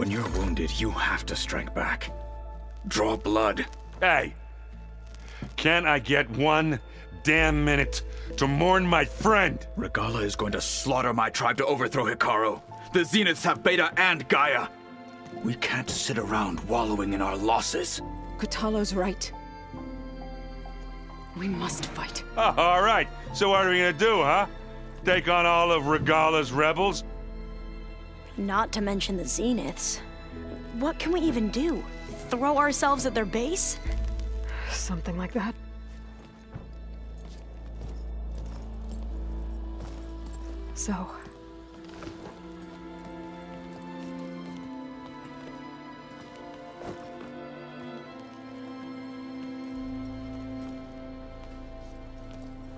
When you're wounded, you have to strike back. Draw blood. Hey! Can I get one damn minute to mourn my friend? Regalla is going to slaughter my tribe to overthrow Hekarro. The Zeniths have Beta and Gaia. We can't sit around wallowing in our losses. Kotallo's right. We must fight. Oh, all right. So what are we gonna do, huh? Take on all of Regalla's rebels? Not to mention the Zeniths. What can we even do? Throw ourselves at their base? Something like that. So...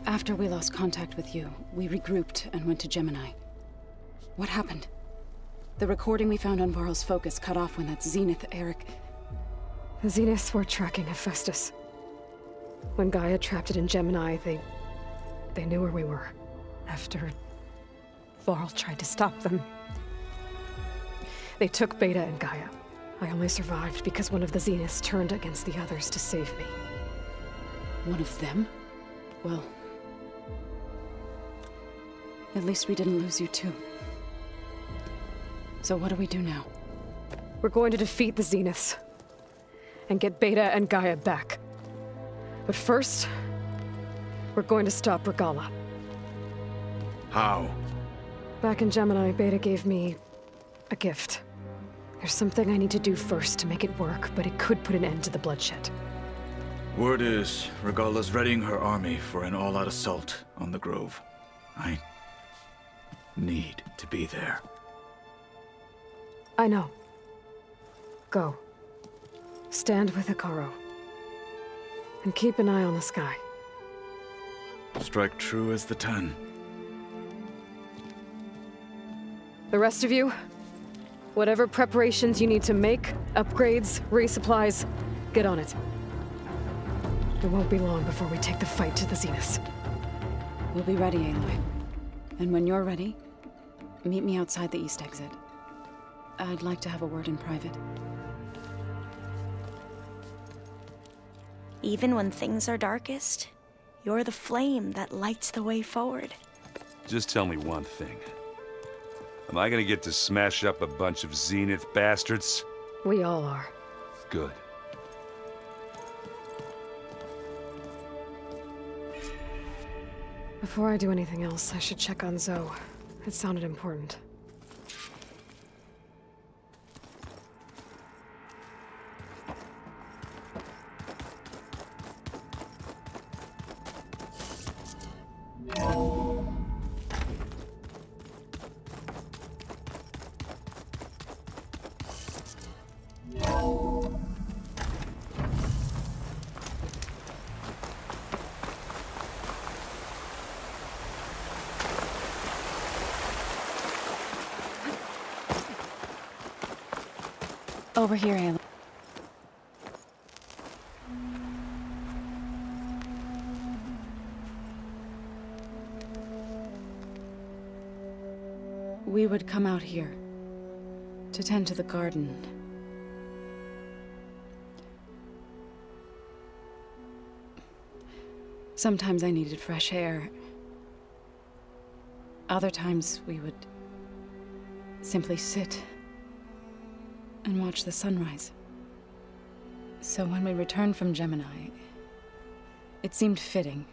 after we lost contact with you, we regrouped and went to Gemini. What happened? The recording we found on Varl's focus cut off when that Zenith Eric... The Zeniths were tracking Hephaestus. When Gaia trapped it in Gemini, they knew where we were. After Varl tried to stop them, they took Beta and Gaia. I only survived because one of the Zeniths turned against the others to save me. One of them? Well... at least we didn't lose you too. So what do we do now? We're going to defeat the Zeniths and get Beta and Gaia back. But first, we're going to stop Regalla. How? Back in Gemini, Beta gave me a gift. There's something I need to do first to make it work, but it could put an end to the bloodshed. Word is, Regalla's readying her army for an all-out assault on the Grove. I need to be there. I know. Go. Stand with Akaro. And keep an eye on the sky. Strike true as the ten. The rest of you, whatever preparations you need to make, upgrades, resupplies, get on it. It won't be long before we take the fight to the Zeniths. We'll be ready, Aloy. And when you're ready, meet me outside the east exit. I'd like to have a word in private. Even when things are darkest, you're the flame that lights the way forward. Just tell me one thing. Am I gonna get to smash up a bunch of Zenith bastards? We all are. Good. Before I do anything else, I should check on Zoe. It sounded important. Over here, Aloy. We would come out here to tend to the garden. Sometimes I needed fresh air. Other times we would simply sit and watch the sunrise. So when we returned from Gemini, it seemed fitting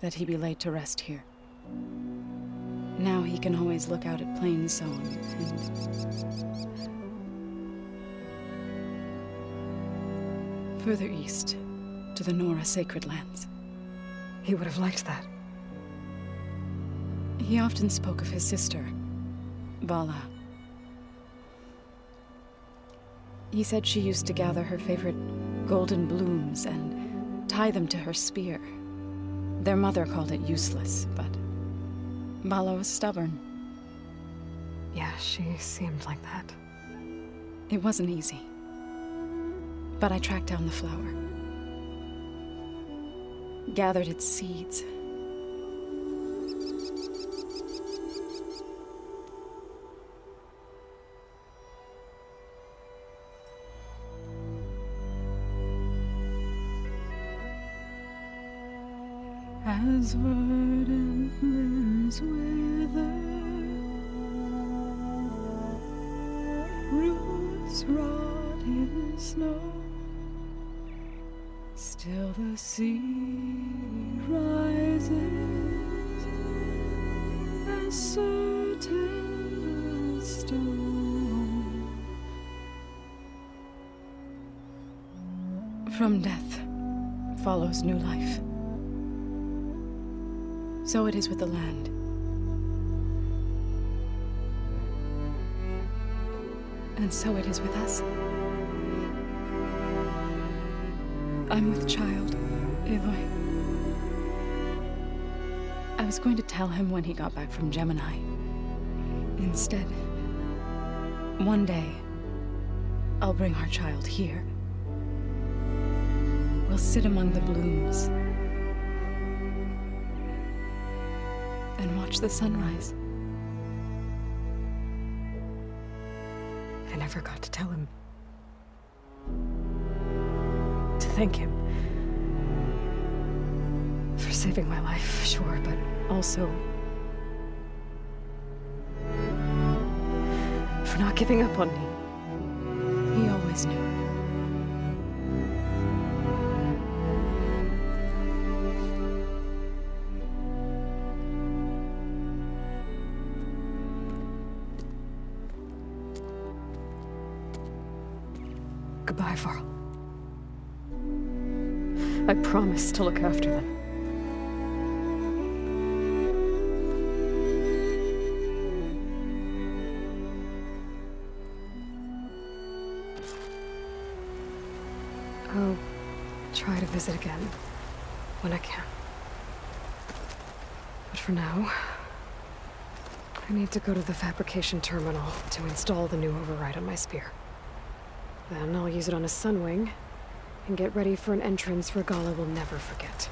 that he be laid to rest here. Now he can always look out at Plainsong and further east to the Nora Sacred Lands. He would have liked that. He often spoke of his sister, Bala. He said she used to gather her favorite golden blooms and tie them to her spear. Their mother called it useless, but Vala was stubborn. Yeah, she seemed like that. It wasn't easy, but I tracked down the flower, gathered its seeds. as verdant wither, roots wrought in snow, still the sea rises as certain as stone. From death follows new life. So it is with the land. And so it is with us. I'm with child, Aloy. I was going to tell him when he got back from Gemini. Instead, one day, I'll bring our child here. We'll sit among the blooms. And watch the sunrise. I never got to tell him. To thank him. For saving my life, sure, but also for not giving up on me. He always knew. Goodbye, Varl. I promise to look after them. I'll try to visit again when I can. But for now, I need to go to the fabrication terminal to install the new override on my spear. Then I'll use it on a sunwing, and get ready for an entrance Regalla will never forget.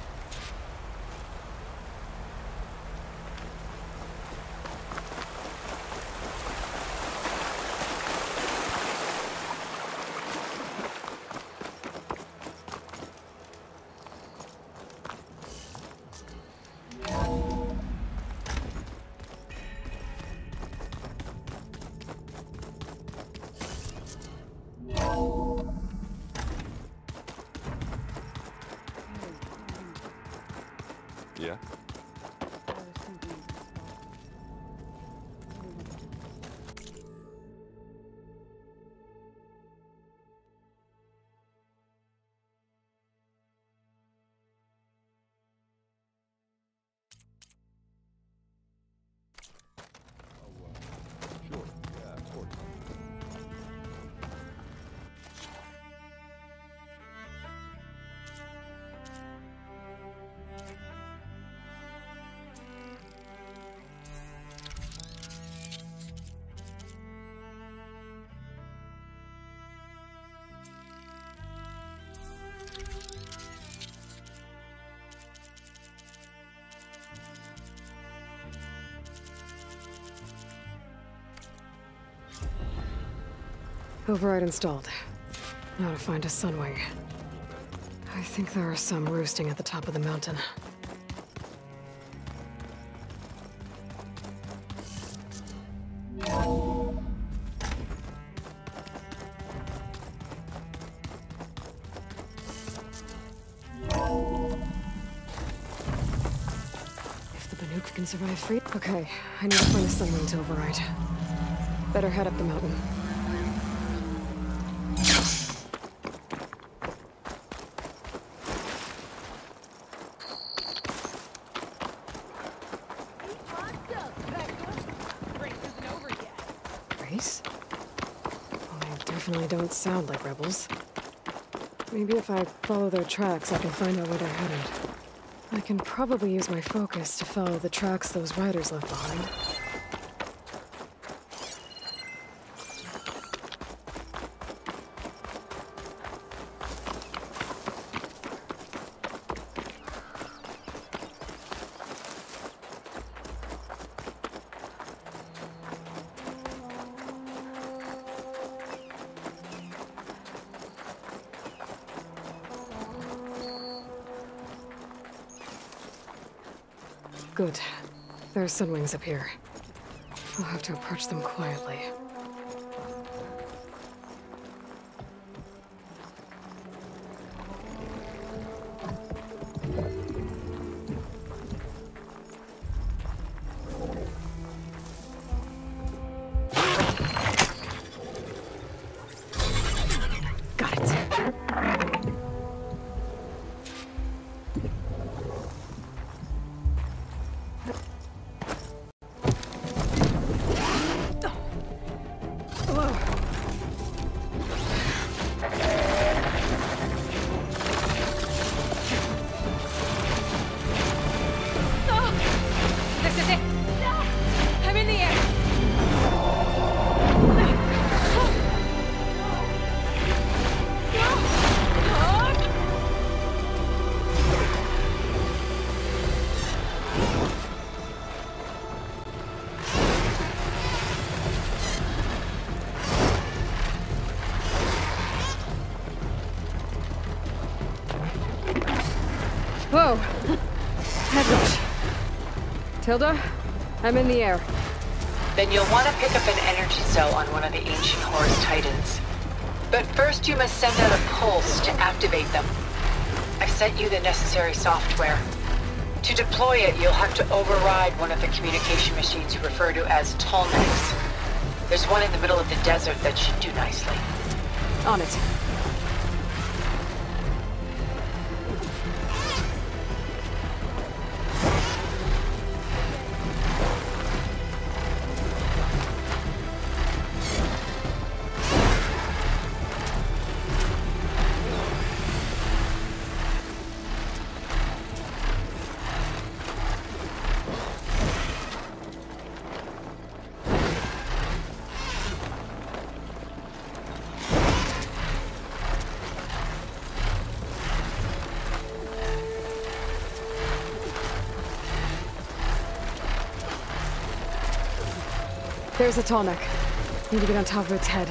Override installed. Now to find a sunwing. I think there are some roosting at the top of the mountain. If the Banuk can survive free... Okay, I need to find a sunwing to override. Better head up the mountain. Sound like rebels. Maybe if I follow their tracks, I can find out where they're headed. I can probably use my focus to follow the tracks those riders left behind. Good. There's sunwings up here. We'll have to approach them quietly. Tilda, I'm in the air. Then you'll want to pick up an energy cell on one of the ancient Horus Titans. But first you must send out a pulse to activate them. I've sent you the necessary software. To deploy it, you'll have to override one of the communication machines you refer to as Tallnecks. There's one in the middle of the desert that should do nicely. On it. There's a Tomek. Need to get on top of its head.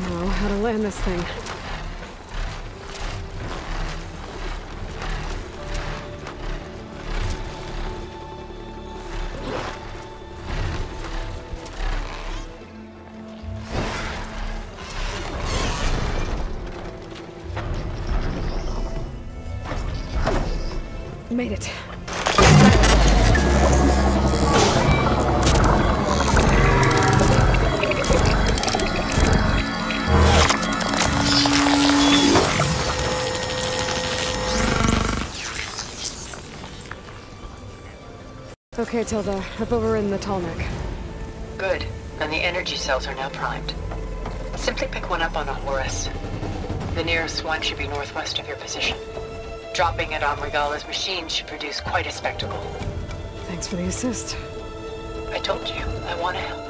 Now, how to land this thing? Made it. Okay, Tilda, I've overridden the Tallneck. Good. And the energy cells are now primed. Simply pick one up on a Horus. The nearest one should be northwest of your position. Dropping it on Regalla's machine should produce quite a spectacle. Thanks for the assist. I told you, I want to help.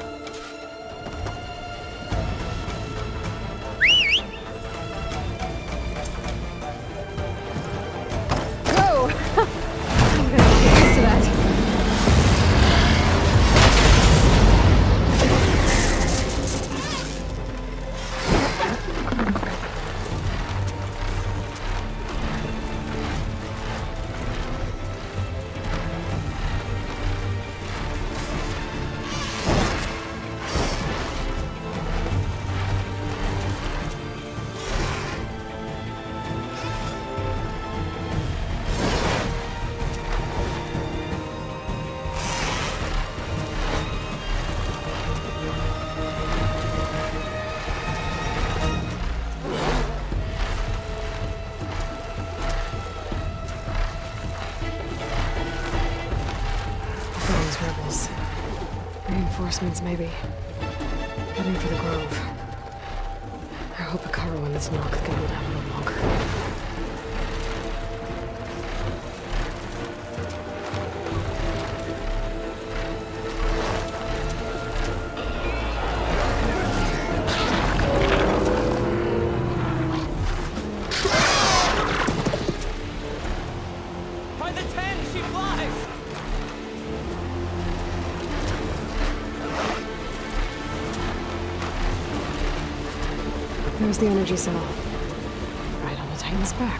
Maybe. Heading for the grove. I hope Akaro and this knock can hold out a little longer. There's the energy cell. Right on the Titan's back.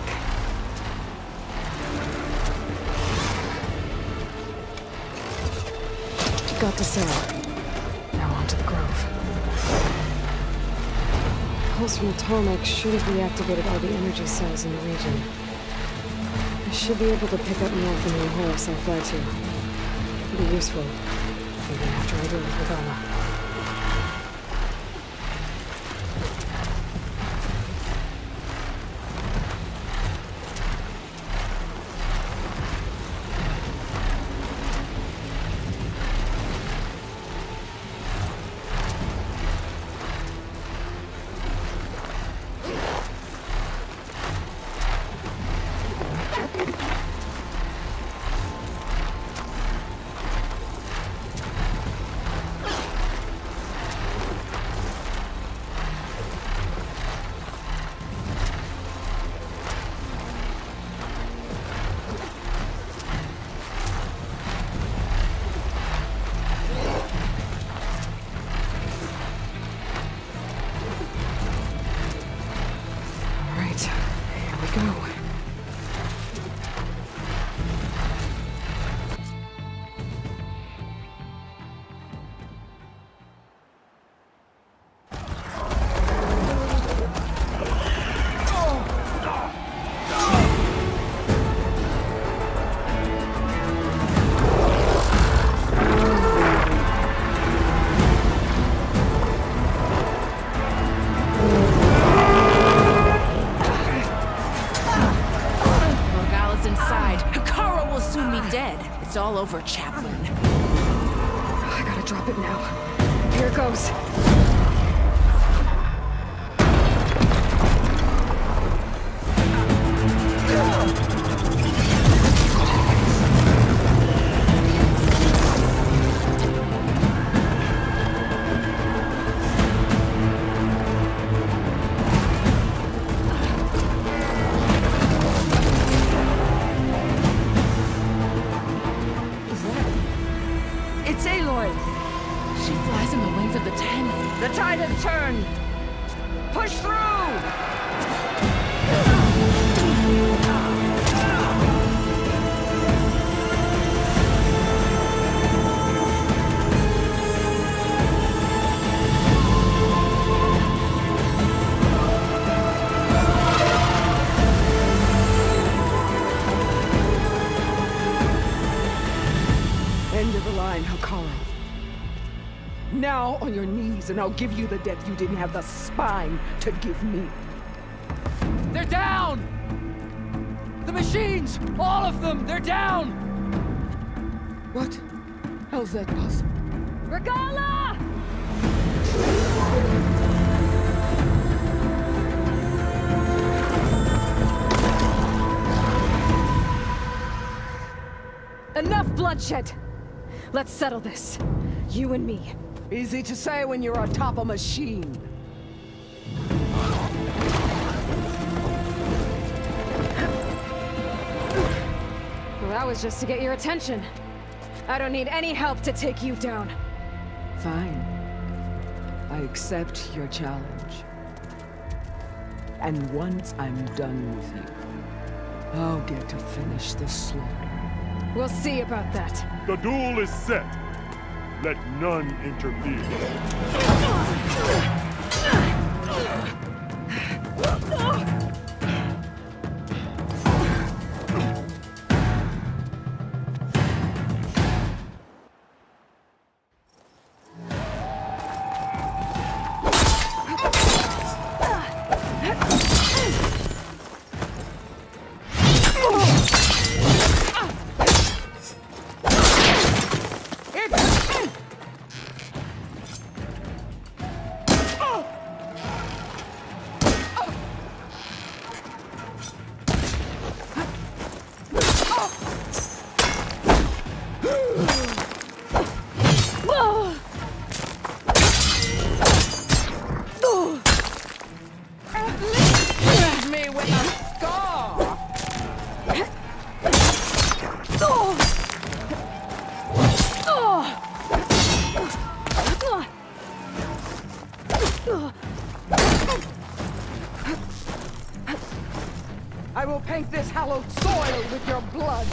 Got the cell. Now onto the grove. The pulse from Tomek should have reactivated all the energy cells in the region. I should be able to pick up more from the horse I fly to. It'll be useful. Even after I deal with Regalla. It's all over, Chaplain. I gotta drop it now. Here it goes. And I'll give you the death you didn't have the spine to give me. They're down! The machines! All of them! They're down! What? How's that possible? Regalla! Enough bloodshed! Let's settle this. You and me. Easy to say when you're atop a machine. Well, that was just to get your attention. I don't need any help to take you down. Fine. I accept your challenge. And once I'm done with you, I'll get to finish this slaughter. We'll see about that. The duel is set. Let none interfere. I will paint this hallowed soil with your blood!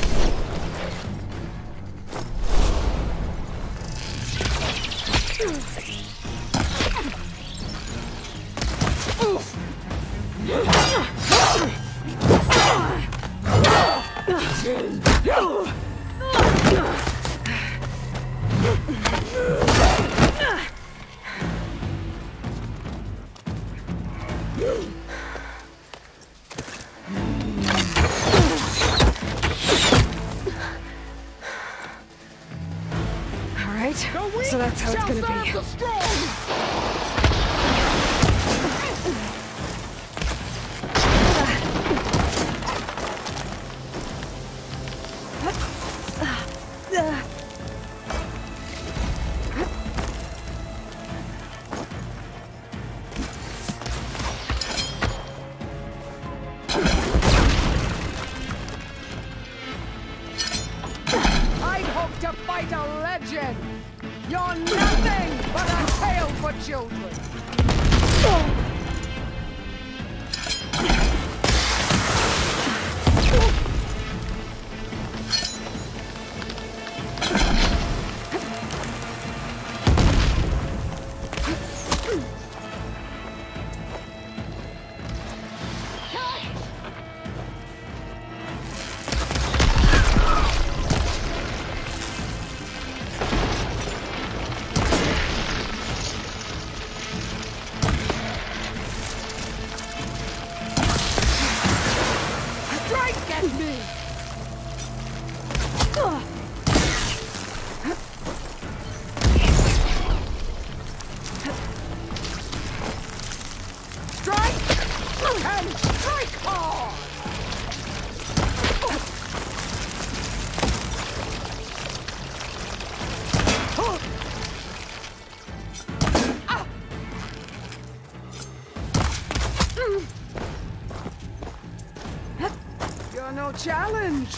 Challenge!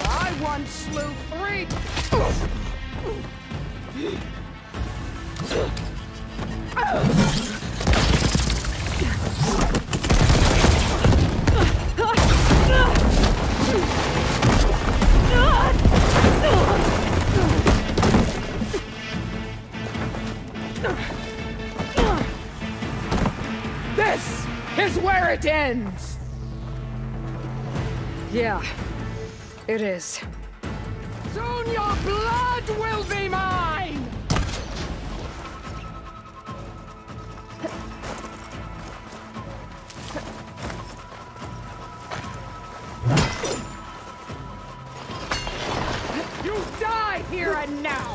I once slew 3! This is where it ends! Yeah, it is. Soon your blood will be mine! You die here and now!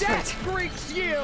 Death freaks you!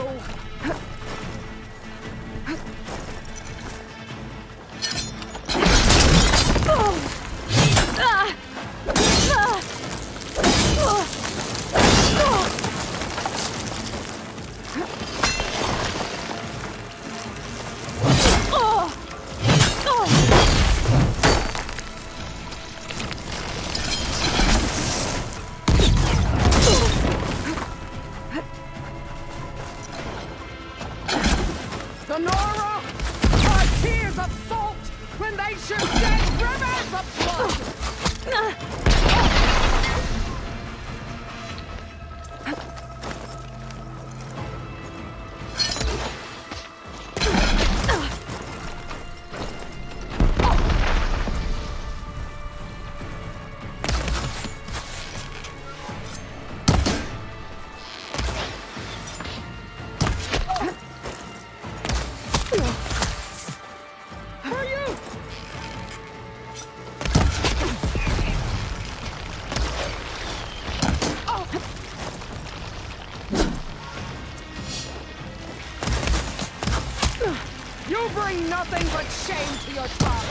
Nothing but shame to your father.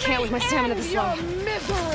Can't with my stamina this long. Misery.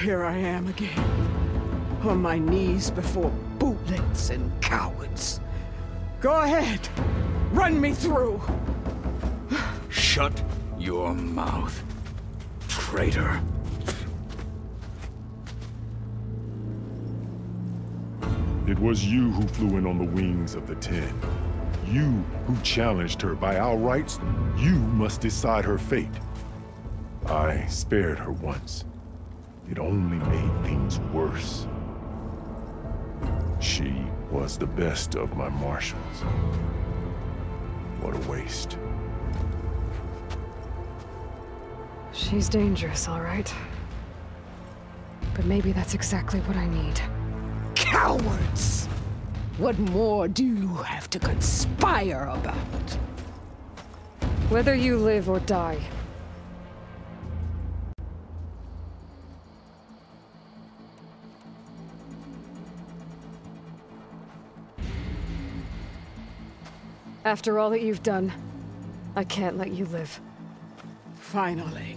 Here I am again, on my knees before bootlets and cowards. Go ahead, run me through. Shut your mouth, traitor. It was you who flew in on the wings of the Ten. You who challenged her. By our rights, you must decide her fate. I spared her once. It only made things worse. She was the best of my marshals. What a waste. She's dangerous, all right. But maybe that's exactly what I need. Cowards! What more do you have to conspire about? Whether you live or die, after all that you've done, I can't let you live. Finally.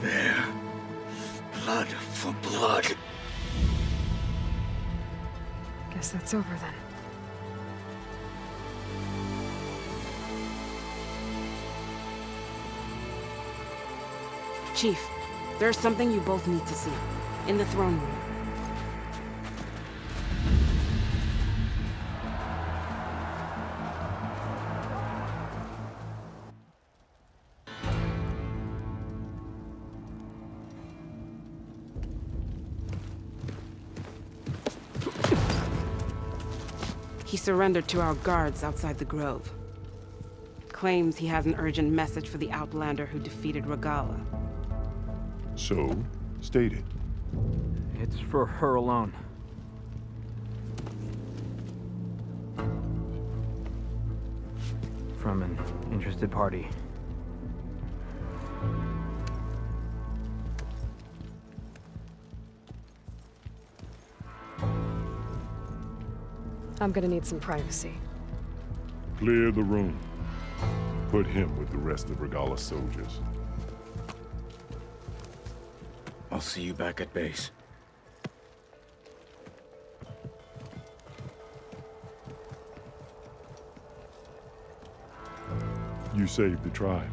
There. Blood for blood. Guess that's over then. Chief, there's something you both need to see, in the throne room. He surrendered to our guards outside the grove. Claims he has an urgent message for the Outlander who defeated Regalla. So, stated. It's for her alone. From an interested party. I'm gonna need some privacy. Clear the room. Put him with the rest of Regalla's soldiers. I'll see you back at base. You saved the tribe.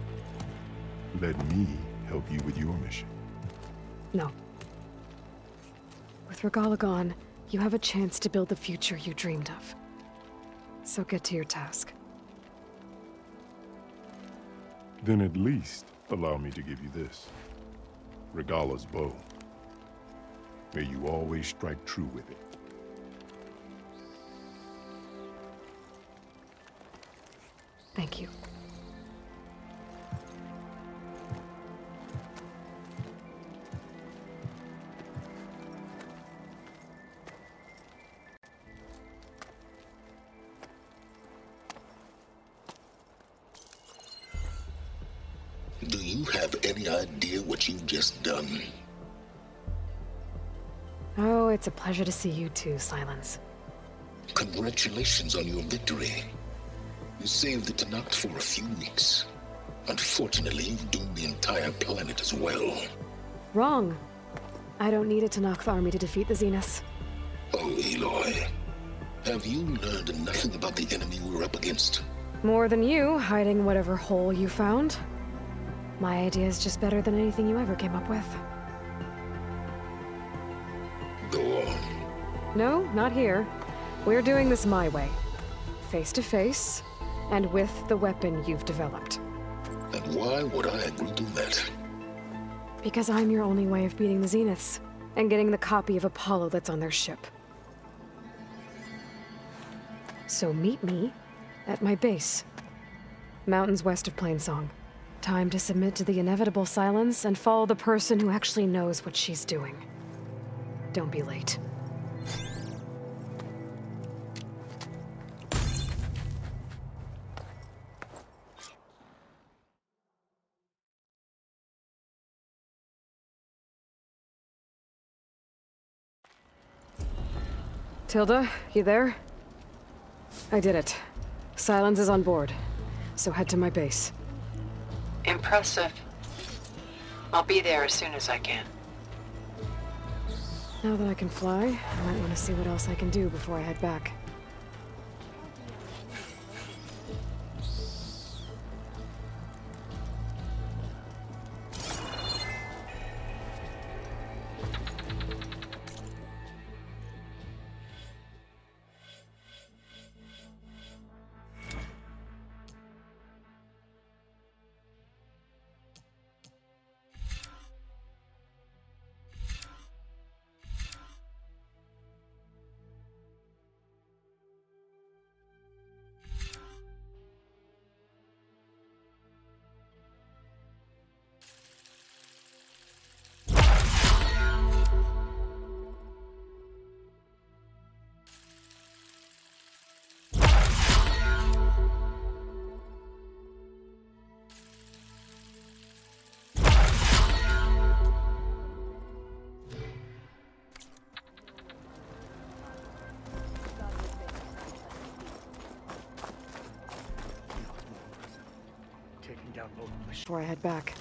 Let me help you with your mission. No. With Regalla gone, you have a chance to build the future you dreamed of. So get to your task. Then at least allow me to give you this. Regalla's bow. May you always strike true with it. Thank you. You've just done. Oh, it's a pleasure to see you too, Sylens. Congratulations on your victory. You saved the Tallneck for a few weeks. Unfortunately, you doomed the entire planet as well. Wrong. I don't need a Tallneck army to defeat the Zenith. Oh, Aloy. Have you learned nothing about the enemy we're up against? More than you, hiding whatever hole you found. My idea is just better than anything you ever came up with. Go on. No, not here. We're doing this my way. Face to face, and with the weapon you've developed. And why would I agree to that? Because I'm your only way of beating the Zeniths, and getting the copy of Apollo that's on their ship. So meet me at my base, mountains west of Plainsong. Time to submit to the inevitable silence and follow the person who actually knows what she's doing. Don't be late. Tilda, you there? I did it. Sylens is on board, so head to my base. Impressive. I'll be there as soon as I can. Now that I can fly, I might want to see what else I can do before I head back. Before I head back.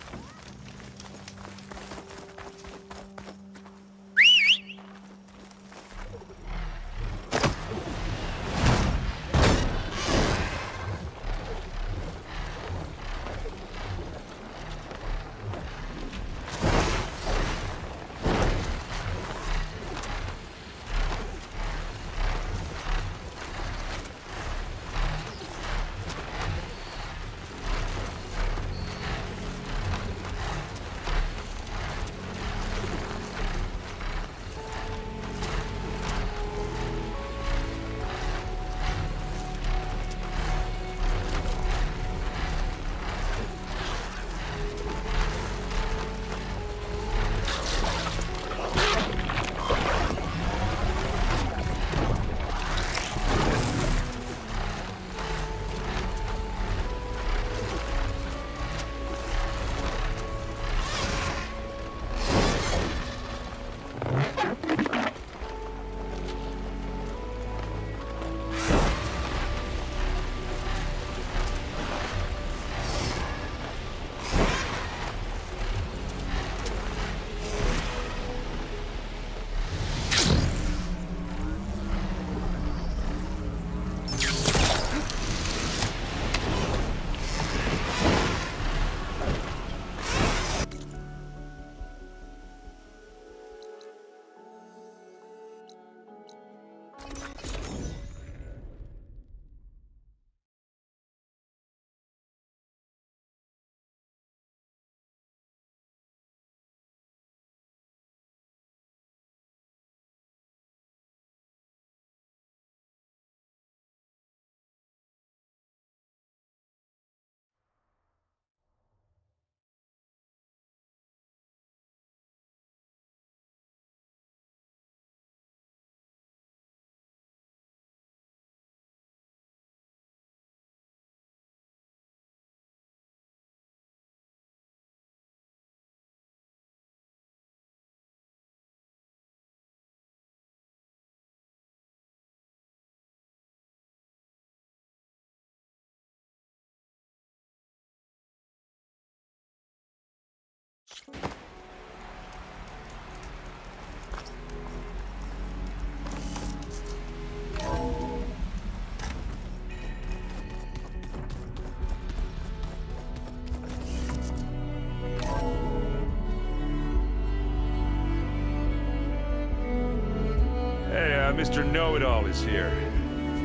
Hey, Mr. Know-It-All is here.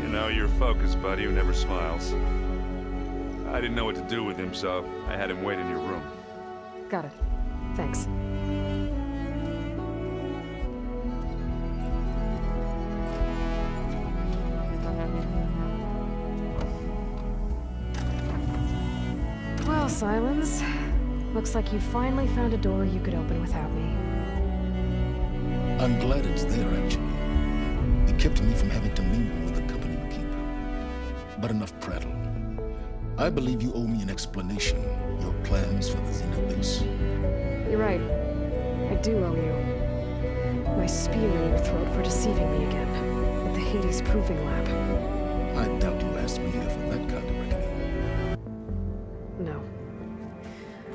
You know, your focus buddy who never smiles. I didn't know what to do with him, so I had him wait in your room. Got it. Thanks. Well, Sylens, looks like you finally found a door you could open without me. I'm glad it's there, actually. It kept me from having to mingle with the company you keep. But enough prattle. I believe you owe me an explanation. Your plans for the Xenobase. You're right. I do owe you. My spear in your throat for deceiving me again. At the Hades Proving Lab. I doubt you asked me here for that kind of reckoning. No.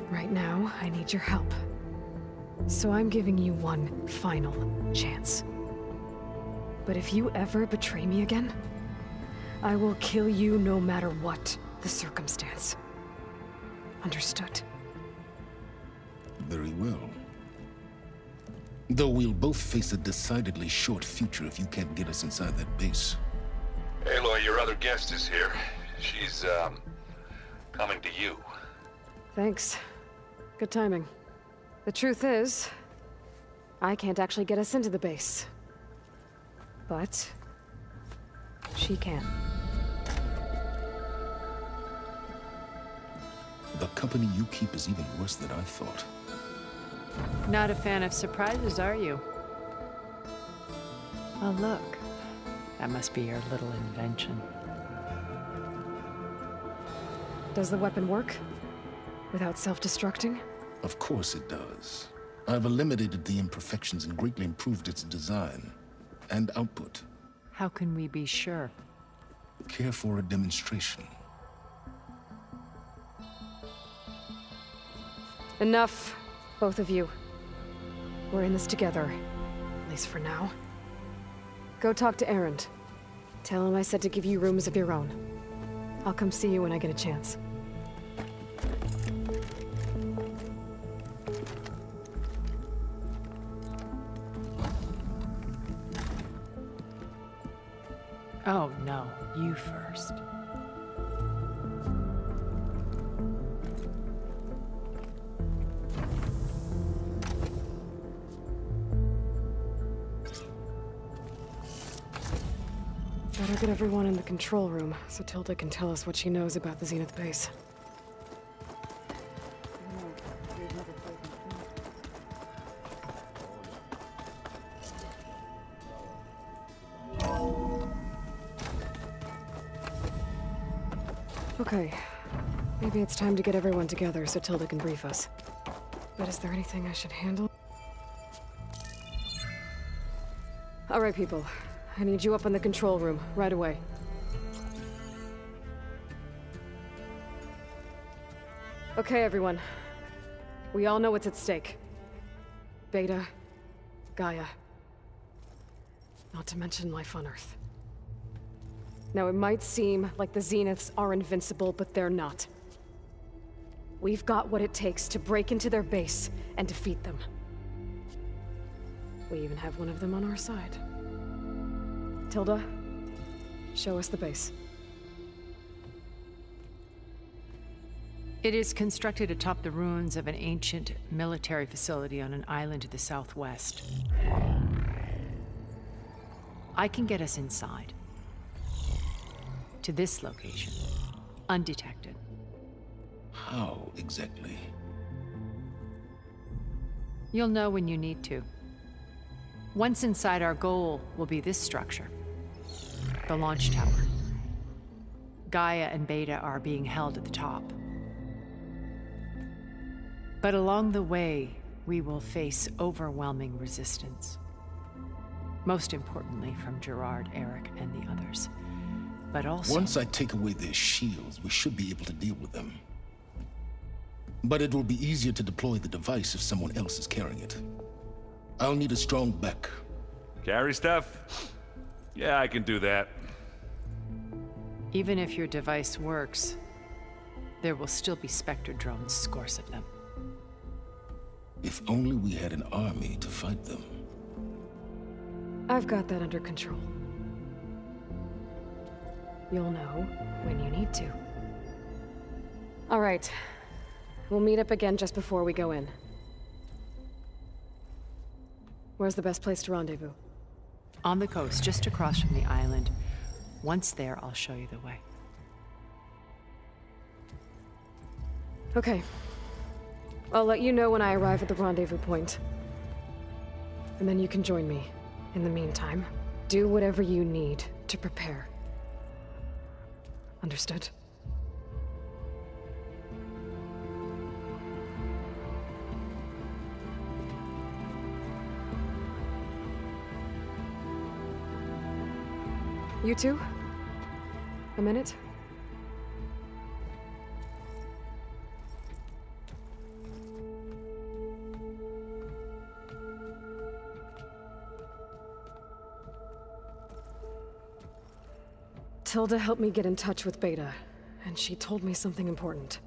Right now, I need your help. So I'm giving you one final chance. But if you ever betray me again, I will kill you no matter what the circumstance. Understood? Very well. Though we'll both face a decidedly short future if you can't get us inside that base. Aloy, your other guest is here. She's, coming to you. Thanks. Good timing. The truth is, I can't actually get us into the base. But she can. The company you keep is even worse than I thought. Not a fan of surprises, are you? Oh, look. That must be your little invention. Does the weapon work? Without self-destructing? Of course it does. I've eliminated the imperfections and greatly improved its design and output. How can we be sure? Care for a demonstration? Enough, both of you. We're in this together, at least for now. Go talk to Erend. Tell him I said to give you rooms of your own. I'll come see you when I get a chance. Oh no, you first. Better get everyone in the control room, so Tilda can tell us what she knows about the Zenith base. Okay. Maybe it's time to get everyone together so Tilda can brief us. But is there anything I should handle? All right, people. I need you up in the control room, right away. Okay, everyone. We all know what's at stake. Beta, Gaia. Not to mention life on Earth. Now, it might seem like the Zeniths are invincible, but they're not. We've got what it takes to break into their base and defeat them. We even have one of them on our side. Tilda, show us the base. It is constructed atop the ruins of an ancient military facility on an island to the southwest. I can get us inside. To this location. Undetected. How exactly? You'll know when you need to. Once inside, our goal will be this structure. The launch tower. Gaia and Beta are being held at the top. But along the way, we will face overwhelming resistance. Most importantly from Gerard, Eric, and the others. But also... Once I take away their shields, we should be able to deal with them. But it will be easier to deploy the device if someone else is carrying it. I'll need a strong back. Carry stuff? Yeah, I can do that. Even if your device works, there will still be Spectre drones, scores of them. If only we had an army to fight them. I've got that under control. You'll know when you need to. All right. We'll meet up again just before we go in. Where's the best place to rendezvous? On the coast, just across from the island. Once there, I'll show you the way. Okay. I'll let you know when I arrive at the rendezvous point. And then you can join me. In the meantime, do whatever you need to prepare. Understood? You two? A minute? Tilda helped me get in touch with Beta, and she told me something important.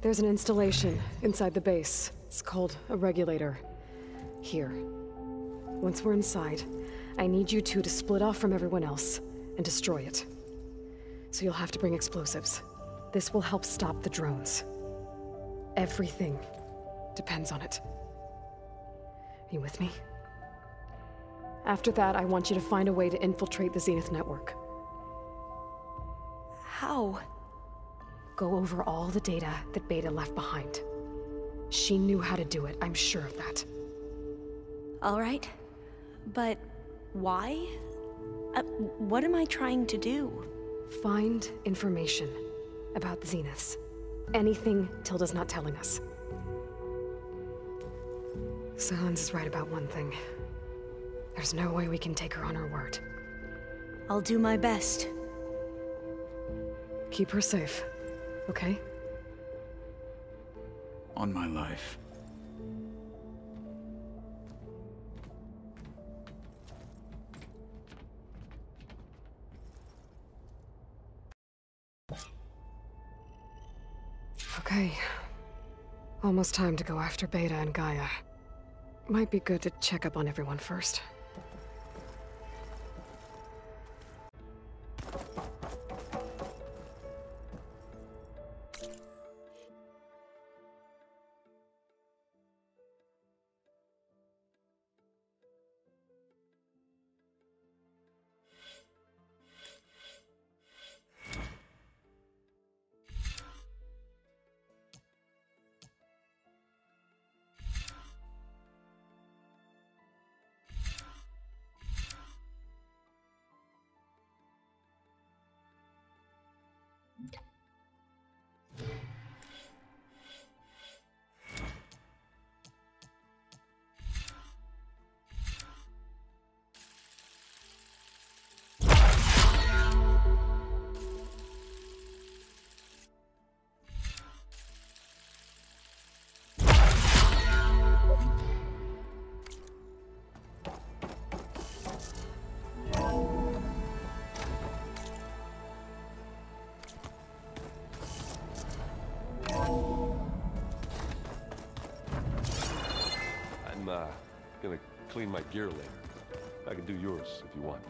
There's an installation inside the base. It's called a regulator. Here. Once we're inside, I need you two to split off from everyone else and destroy it. So you'll have to bring explosives. This will help stop the drones. Everything depends on it. Are you with me? After that, I want you to find a way to infiltrate the Zenith network. How? Go over all the data that Beta left behind. She knew how to do it, I'm sure of that. All right, but why? What am I trying to do? Find information about the Zeniths. Anything Tilda's not telling us. Sylens is right about one thing. There's no way we can take her on her word. I'll do my best. Keep her safe, okay? On my life. Okay. Almost time to go after Beta and Gaia. Might be good to check up on everyone first. Clean my gear later. I can do yours if you want.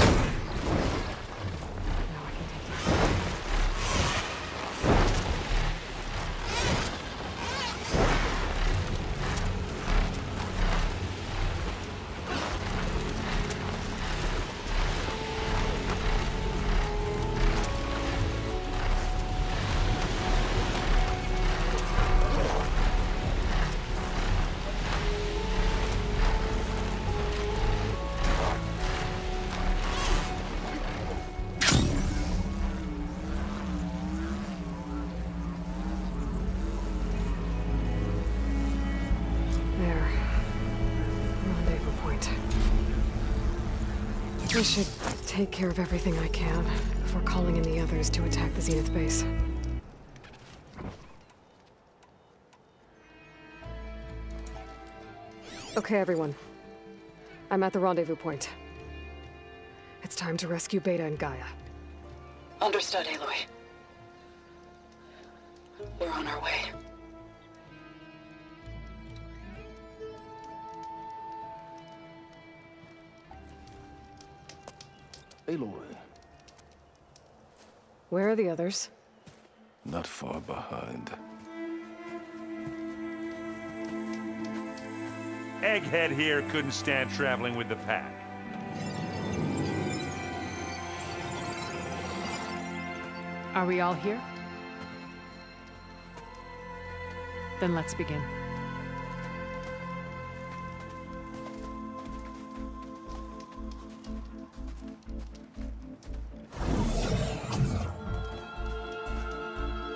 Now I can take it. I should take care of everything I can before calling in the others to attack the Zenith base. Okay, everyone. I'm at the rendezvous point. It's time to rescue Beta and Gaia. Understood, Aloy. We're on our way. Aloy. Where are the others? Not far behind. Egghead here couldn't stand traveling with the pack. Are we all here? Then let's begin.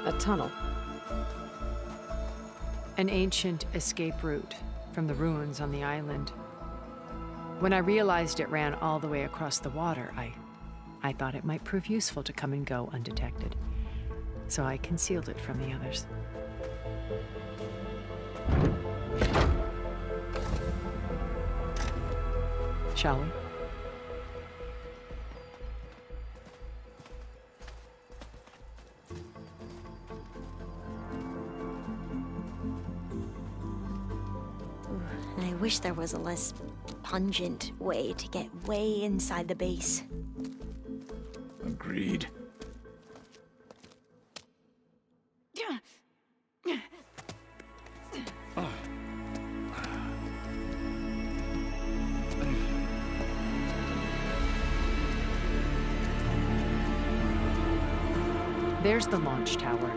A tunnel. An ancient escape route from the ruins on the island. When I realized it ran all the way across the water, I thought it might prove useful to come and go undetected. So I concealed it from the others. Shall we? And I wish there was a less pungent way to get way inside the base. Agreed. There's the launch tower.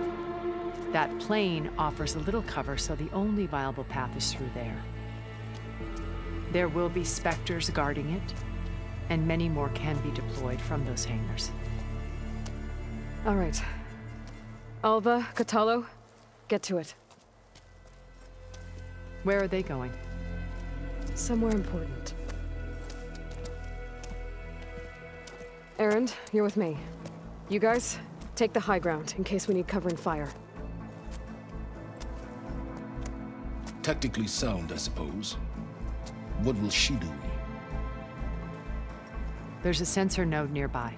That plane offers a little cover, so the only viable path is through there. There will be specters guarding it, and many more can be deployed from those hangars. All right. Alva, Kotallo, get to it. Where are they going? Somewhere important. Erend, you're with me. You guys? Take the high ground, in case we need cover and fire. Tactically sound, I suppose. What will she do? There's a sensor node nearby.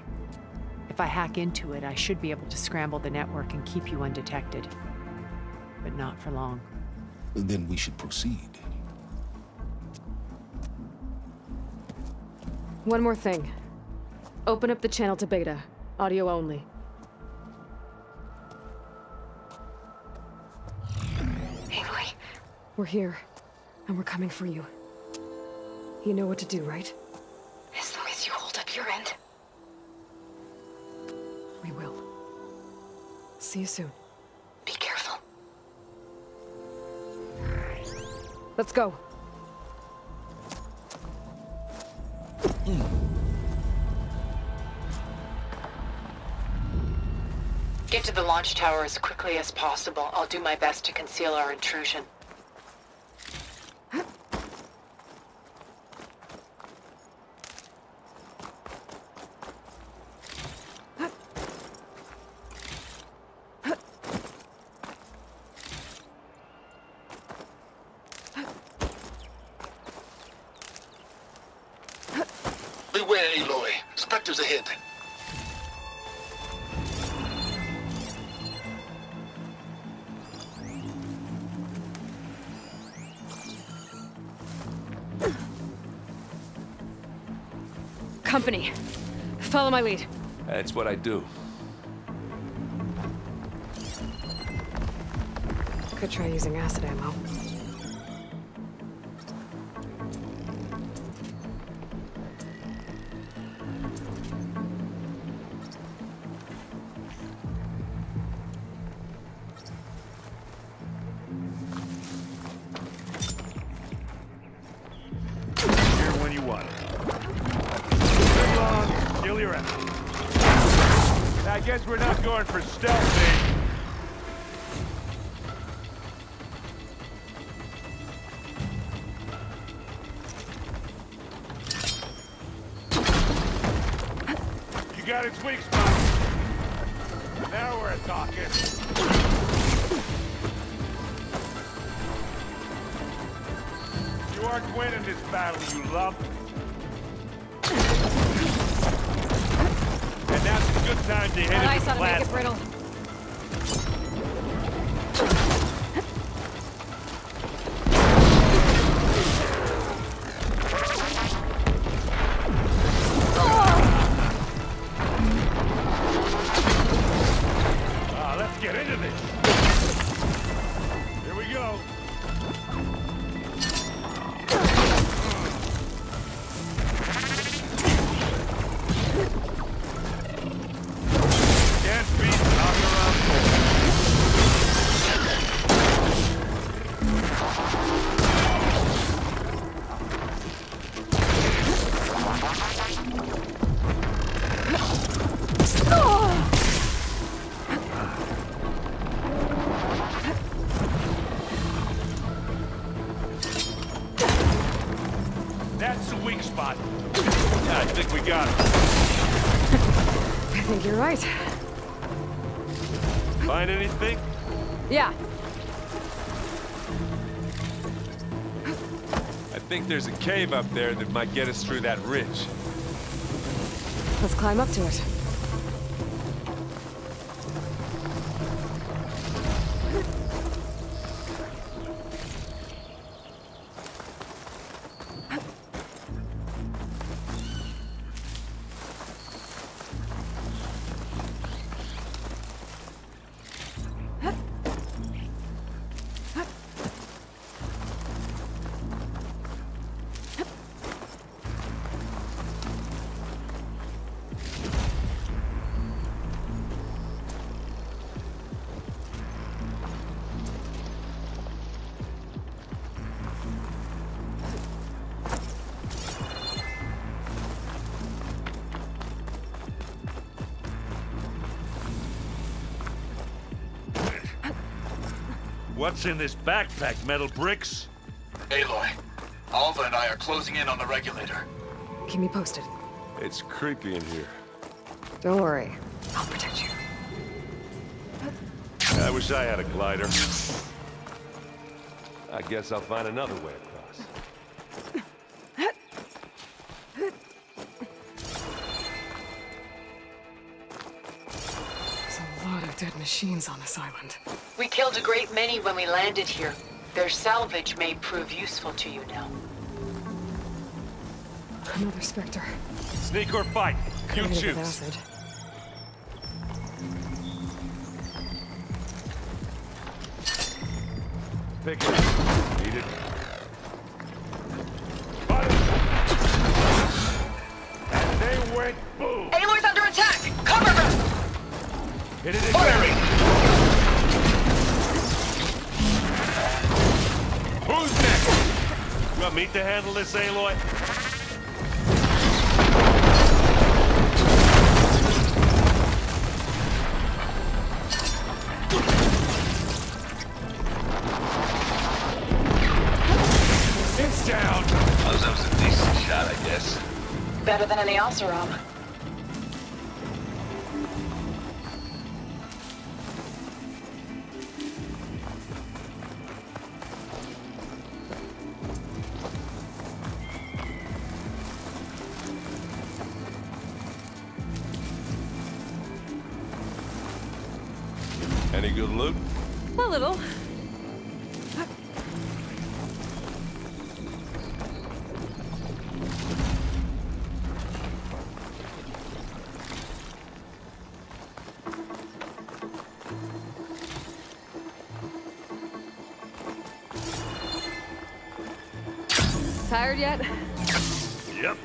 If I hack into it, I should be able to scramble the network and keep you undetected. But not for long. Then we should proceed. One more thing. Open up the channel to Beta. Audio only. We're here, and we're coming for you. You know what to do, right? As long as you hold up your end. We will. See you soon. Be careful. Let's go. Get to the launch tower as quickly as possible. I'll do my best to conceal our intrusion. Company. Follow my lead. That's what I do. Could try using acid ammo. 6 weeks back. Now we're talking. You aren't winning this battle, you lump. And now's a good time to hit it. Nice, I'll make it brittle. There's a cave up there that might get us through that ridge. Let's climb up to it. What's in this backpack, metal bricks? Aloy, Alva and I are closing in on the regulator. Keep me posted. It's creepy in here. Don't worry. I'll protect you. I wish I had a glider. I guess I'll find another way across. Dead machines on this island. We killed a great many when we landed here. Their salvage may prove useful to you now. Another specter. Sneak or fight. You choose. Pick it up. Eat it. And they went boom. Aloy's under attack. Cover her. Hit it again. Who's next? You want me to handle this, Aloy? It's down. Oh, that was a decent shot, I guess. Better than any Oseram. Any good loot? A little. Tired yet? Yep.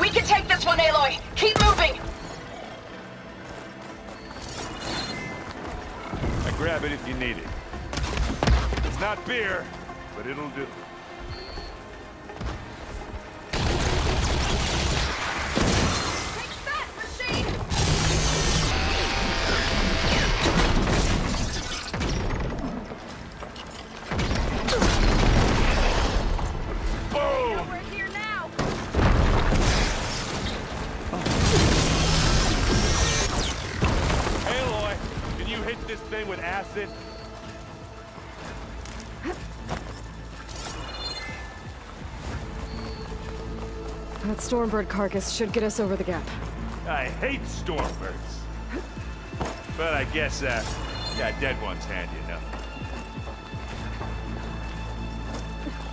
We can take this one, Aloy! Keep moving! I grab it if you need it. It's not beer, but it'll do. with acid. That Stormbird carcass should get us over the gap. I hate Stormbirds. But I guess, yeah, dead one's handy enough.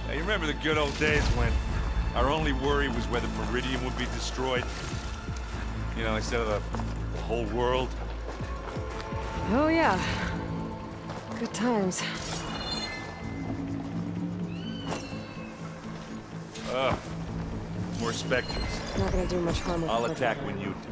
Now, you remember the good old days when our only worry was whether Meridian would be destroyed? You know, instead of the whole world? Oh, yeah. Good times. More specters. Not gonna do much harm. I'll attack when you do.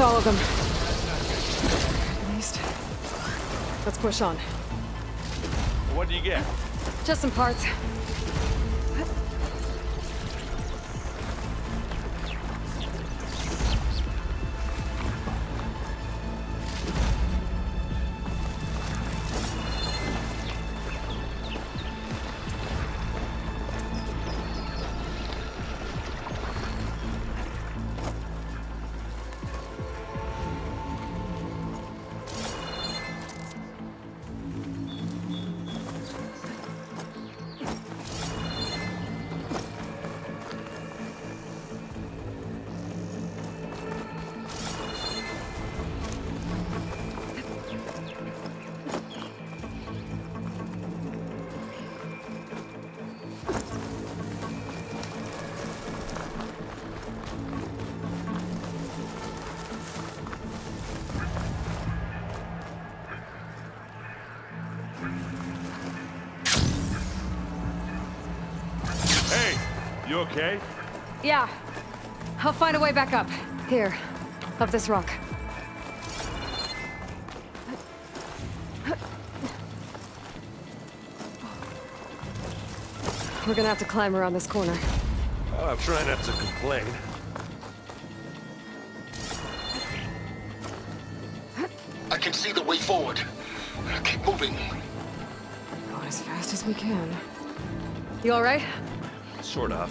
All of them. At least. Let's push on. What do you get? Just some parts. You okay? Yeah. I'll find a way back up. Here. Up this rock. We're gonna have to climb around this corner. Well, I'm trying not to complain. I can see the way forward. Keep moving. As fast as we can. You all right? Sort of.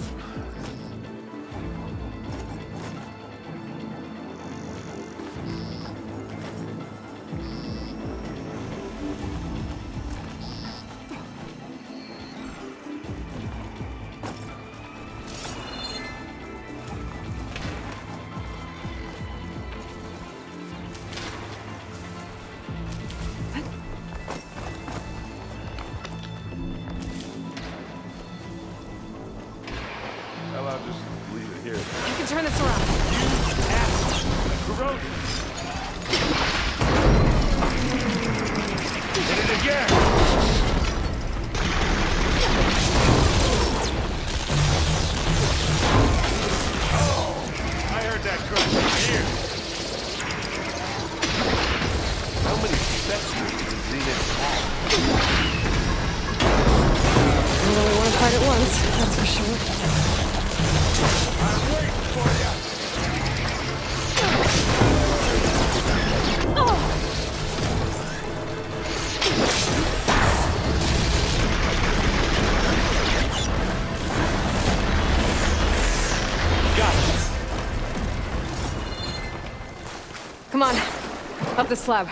The slab.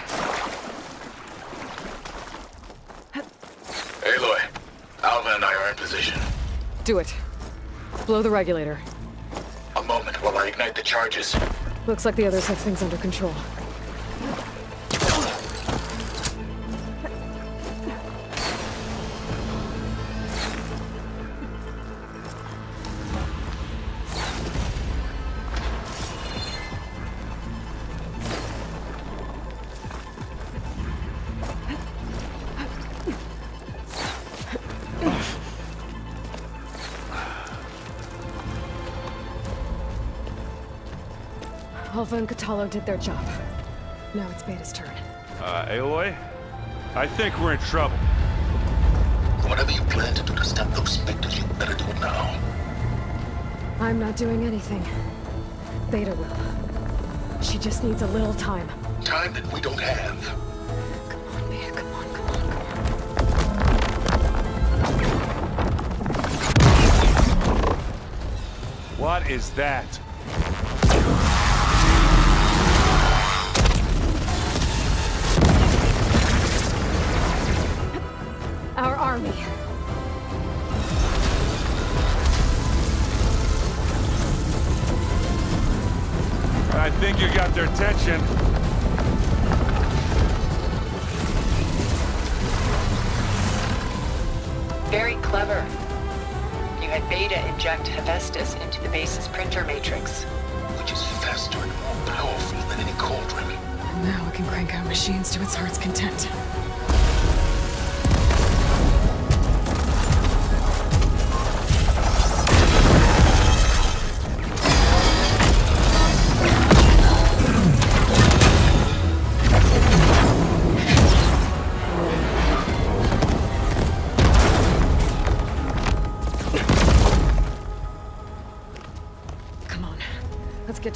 Aloy, Alva and I are in position. Do it. Blow the regulator. A moment while I ignite the charges. Looks like the others have things under control. Alva and Kotallo did their job. Now it's Beta's turn. Aloy? I think we're in trouble. Whatever you plan to do to stop those specters, you better do it now. I'm not doing anything. Beta will. She just needs a little time. Time that we don't have. Come on, Beta, come on, come on, come on. What is that? I think you got their attention. Very clever. You had Beta inject Hephaestus into the base's printer matrix. Which is faster and more powerful than any cauldron. And now it can crank out machines to its heart's content.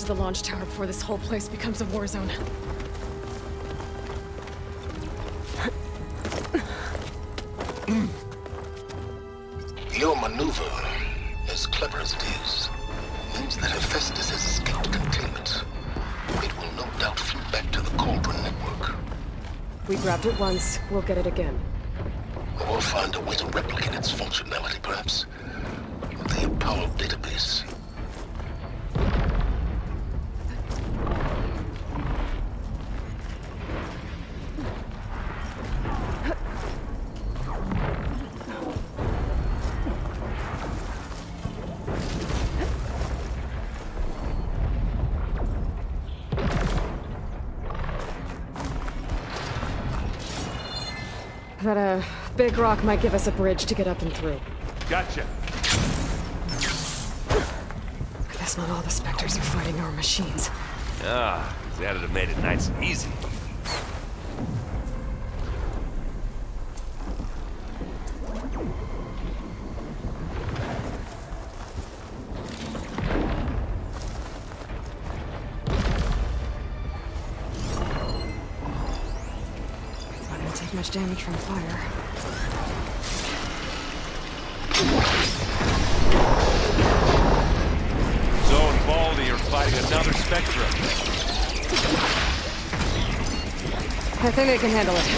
The launch tower before this whole place becomes a war zone. Your maneuver, as clever as it is, means that Hephaestus has escaped containment. It will no doubt feed back to the Cauldron network. We grabbed it once, we'll get it again. Or find a way to replicate its functionality, perhaps. The Apollo database. That big rock might give us a bridge to get up and through. Gotcha. I guess not all the specters are fighting our machines. Ah, the additive made it nice and easy. Damage from fire. fighting another spectrum. I think I can handle it.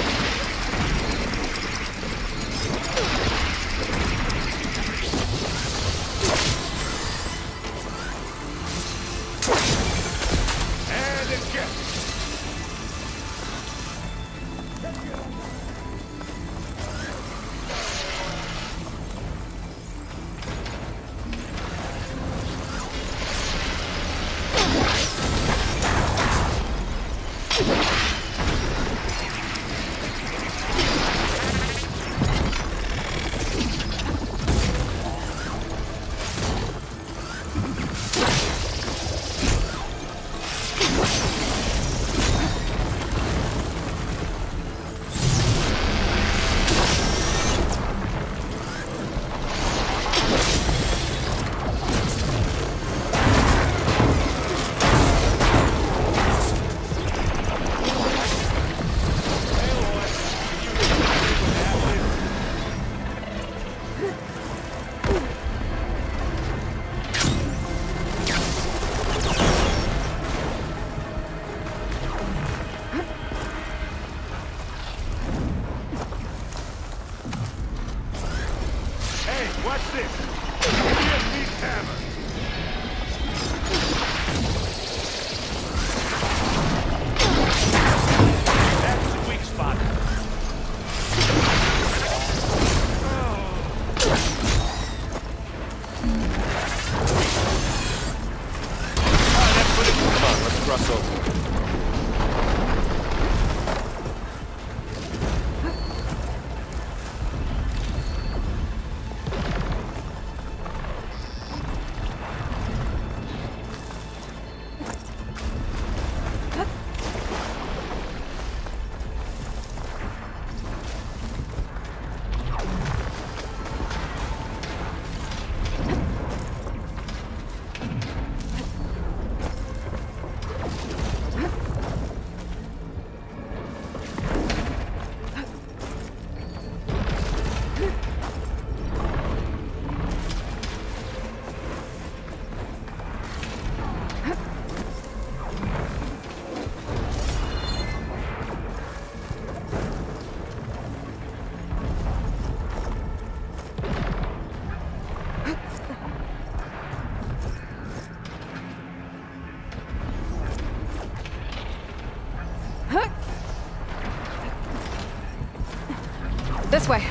This way.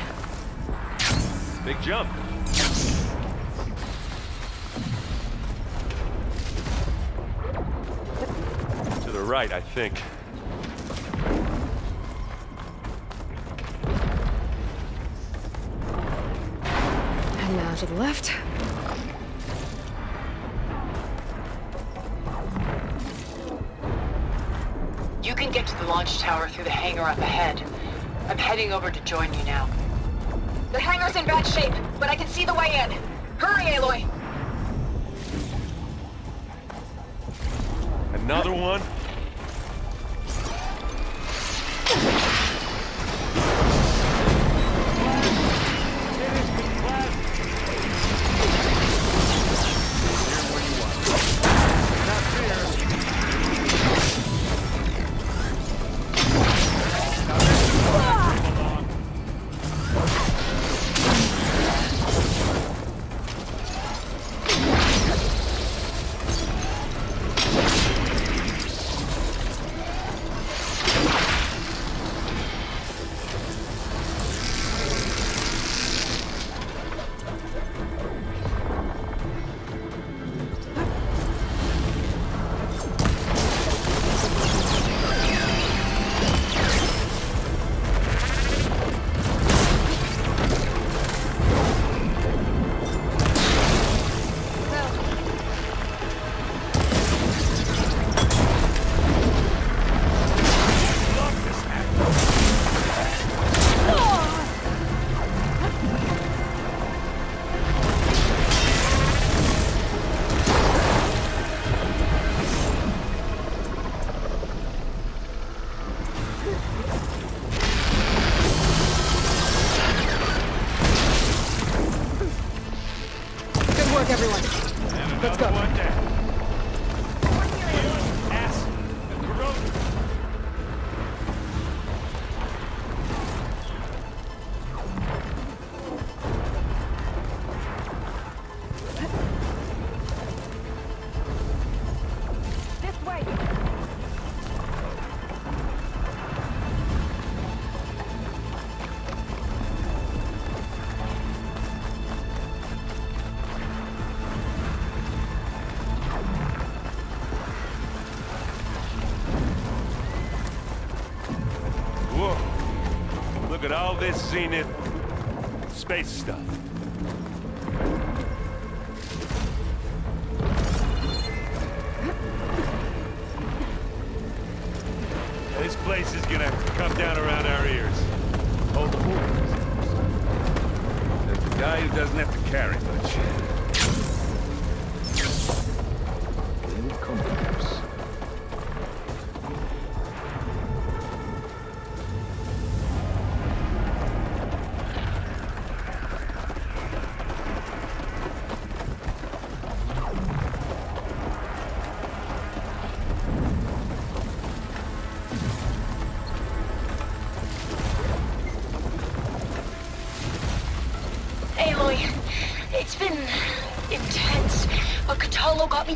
Big jump. To the right, I think. And now to the left. You can get to the launch tower through the hangar up ahead. I'm heading over to join you now. The hangar's in bad shape, but I can see the way in. Hurry, Aloy! Another one? with all this Zenith space stuff. This place is gonna come down around our ears. Hold the horns. There's a guy who doesn't have to carry much.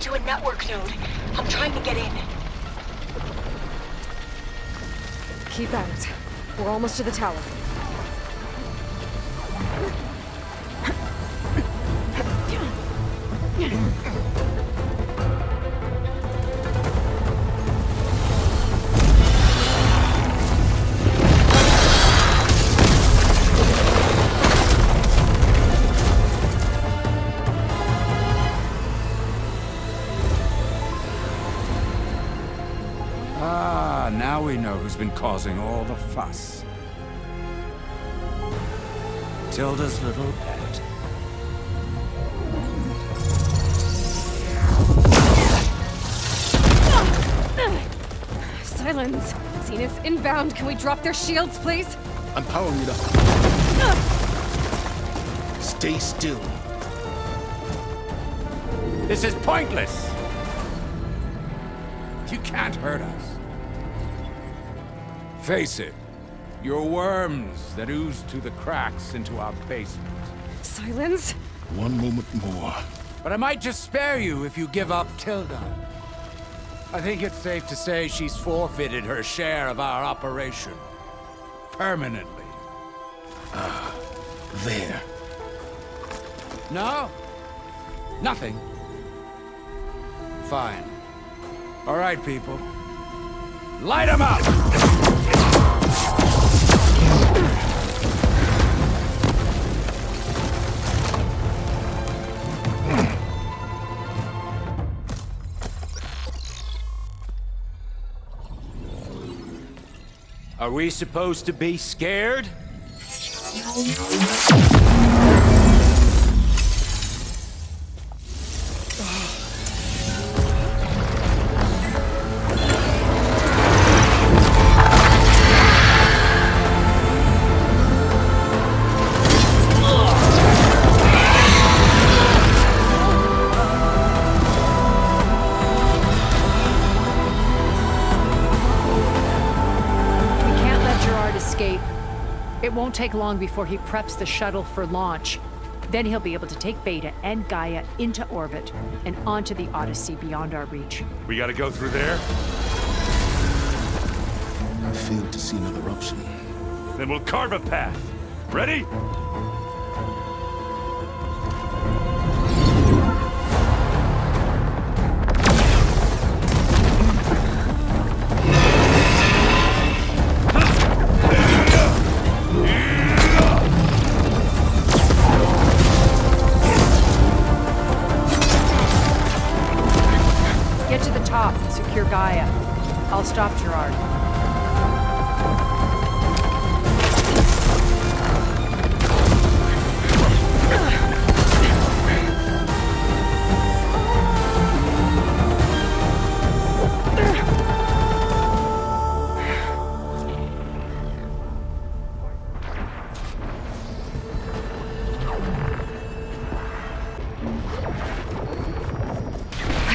To a network node. I'm trying to get in. Keep at it. We're almost to the tower. Who's been causing all the fuss. Tilda's little pet. Sylens! Zenith's inbound. Can we drop their shields, please? I'm powering it up. Stay still. This is pointless! You can't hurt us. Face it, you're worms that ooze through the cracks into our basement. Sylens? One moment more. But I might just spare you if you give up Tilda. I think it's safe to say she's forfeited her share of our operation. Permanently. Ah, there. No? Nothing. Fine. All right, people. Light 'em up! Are we supposed to be scared? It won't take long before he preps the shuttle for launch. Then he'll be able to take Beta and Gaia into orbit and onto the Odyssey beyond our reach. We gotta go through there? I failed to see another option. Then we'll carve a path. Ready? Gaia. I'll stop Gerard. I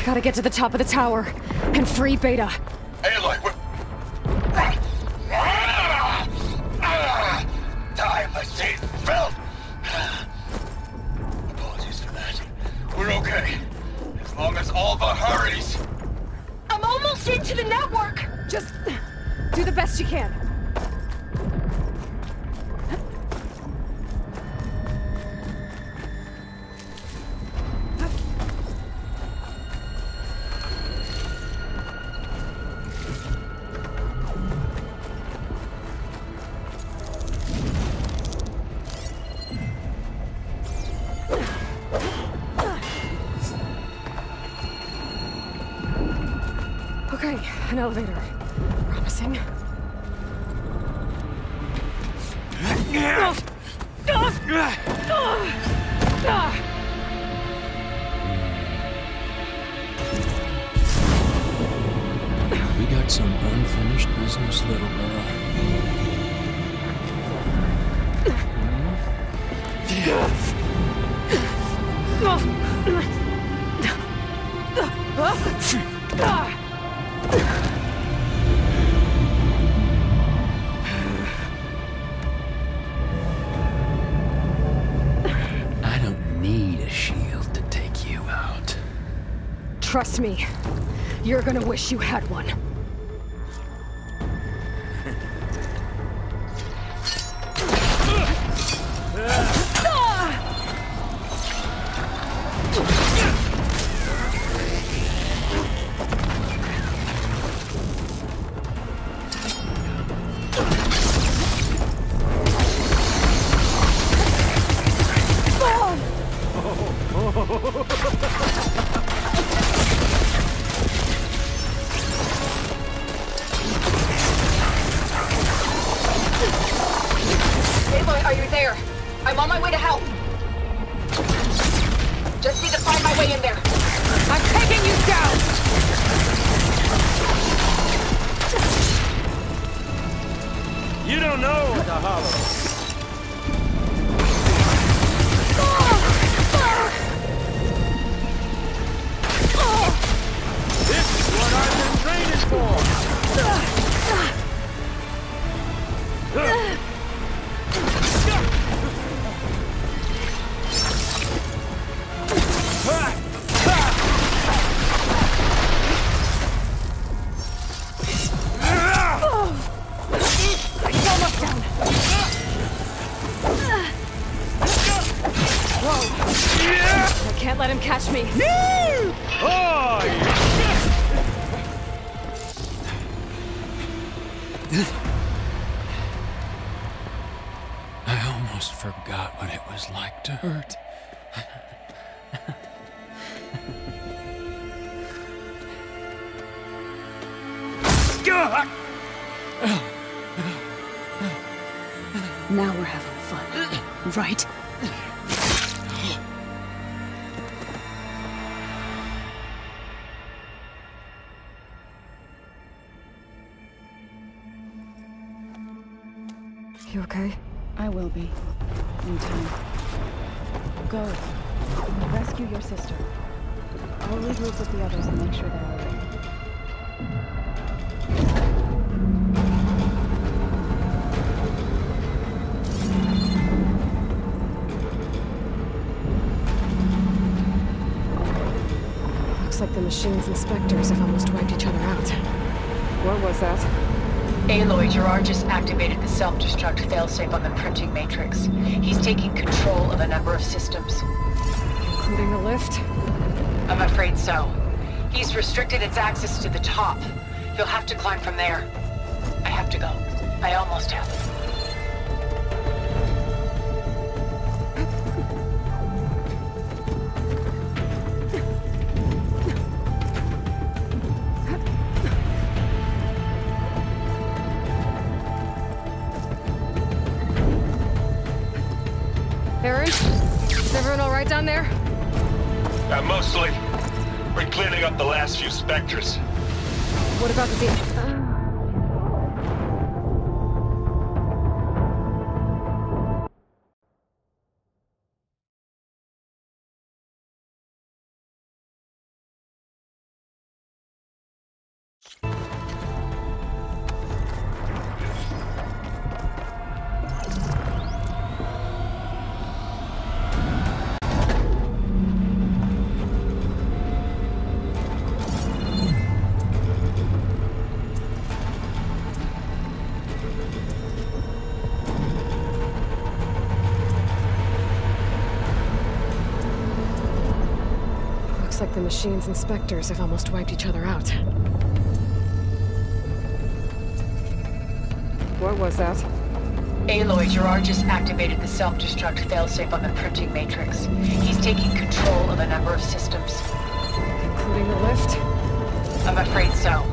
gotta get to the top of the tower. And free Beta. Aloy, time machine filled. Apologies for that. We're okay. As long as Alva hurries. I'm almost into the network. Just do the best you can. Okay, an elevator. Promising. We got some unfinished business, little girl. I don't need a shield to take you out. Trust me, you're gonna wish you had one. You okay? I will be. In time. Go. Rescue your sister. I'll regroup with the others and make sure they're all right. Looks like the machine's inspectors have almost wiped each other out. What was that? Aloy, Gerard just activated the self-destruct failsafe on the printing matrix. He's taking control of a number of systems. Including the lift? I'm afraid so. He's restricted its access to the top. He'll have to climb from there. I have to go. I almost have. Mostly. We're cleaning up the last few specters. What about the Zenith? Like the machine's inspectors have almost wiped each other out. What was that? Aloy, Gerard just activated the self-destruct failsafe on the printing matrix. He's taking control of a number of systems. Including the lift? I'm afraid so.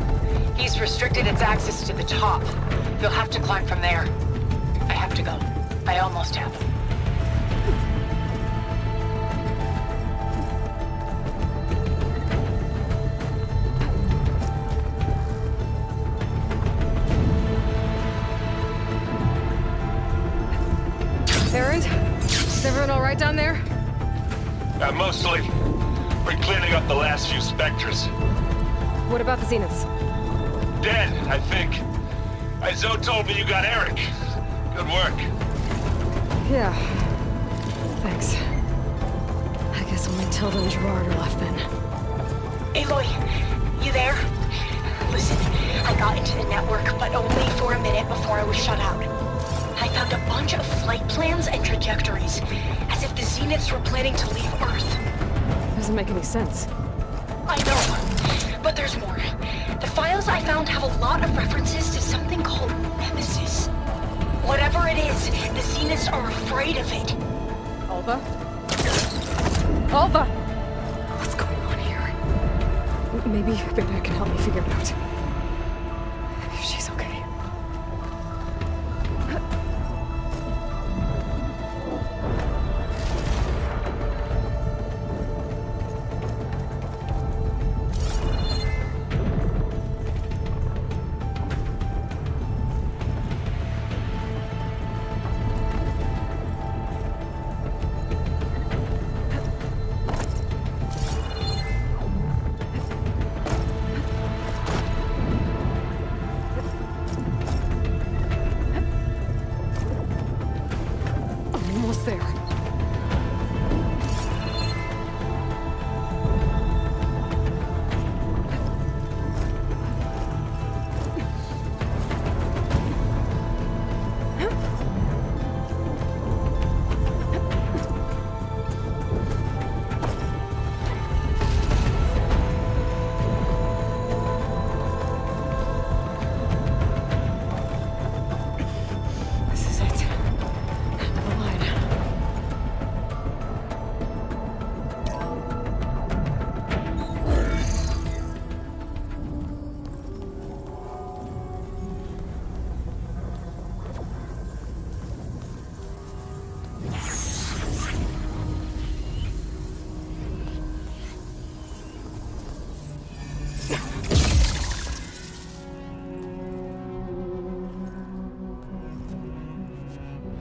He's restricted its access to the top. You'll have to climb from there. I have to go. I almost have. Erend? Is everyone all right down there? Mostly. We're cleaning up the last few specters. What about the Zeniths? Dead, I think. Izo told me you got Eric. Good work. Yeah. Thanks. I guess only Tilda and Gerard are left then. Aloy, you there? Listen, I got into the network, but only for a minute before I was shut out. I found a bunch of flight plans and trajectories, as if the Zeniths were planning to leave Earth. Doesn't make any sense. I know, but there's more. The files I found have a lot of references to something called Nemesis. Whatever it is, the Zeniths are afraid of it. Alva? Alva! What's going on here? Maybe Beta can help me figure it out. She's okay.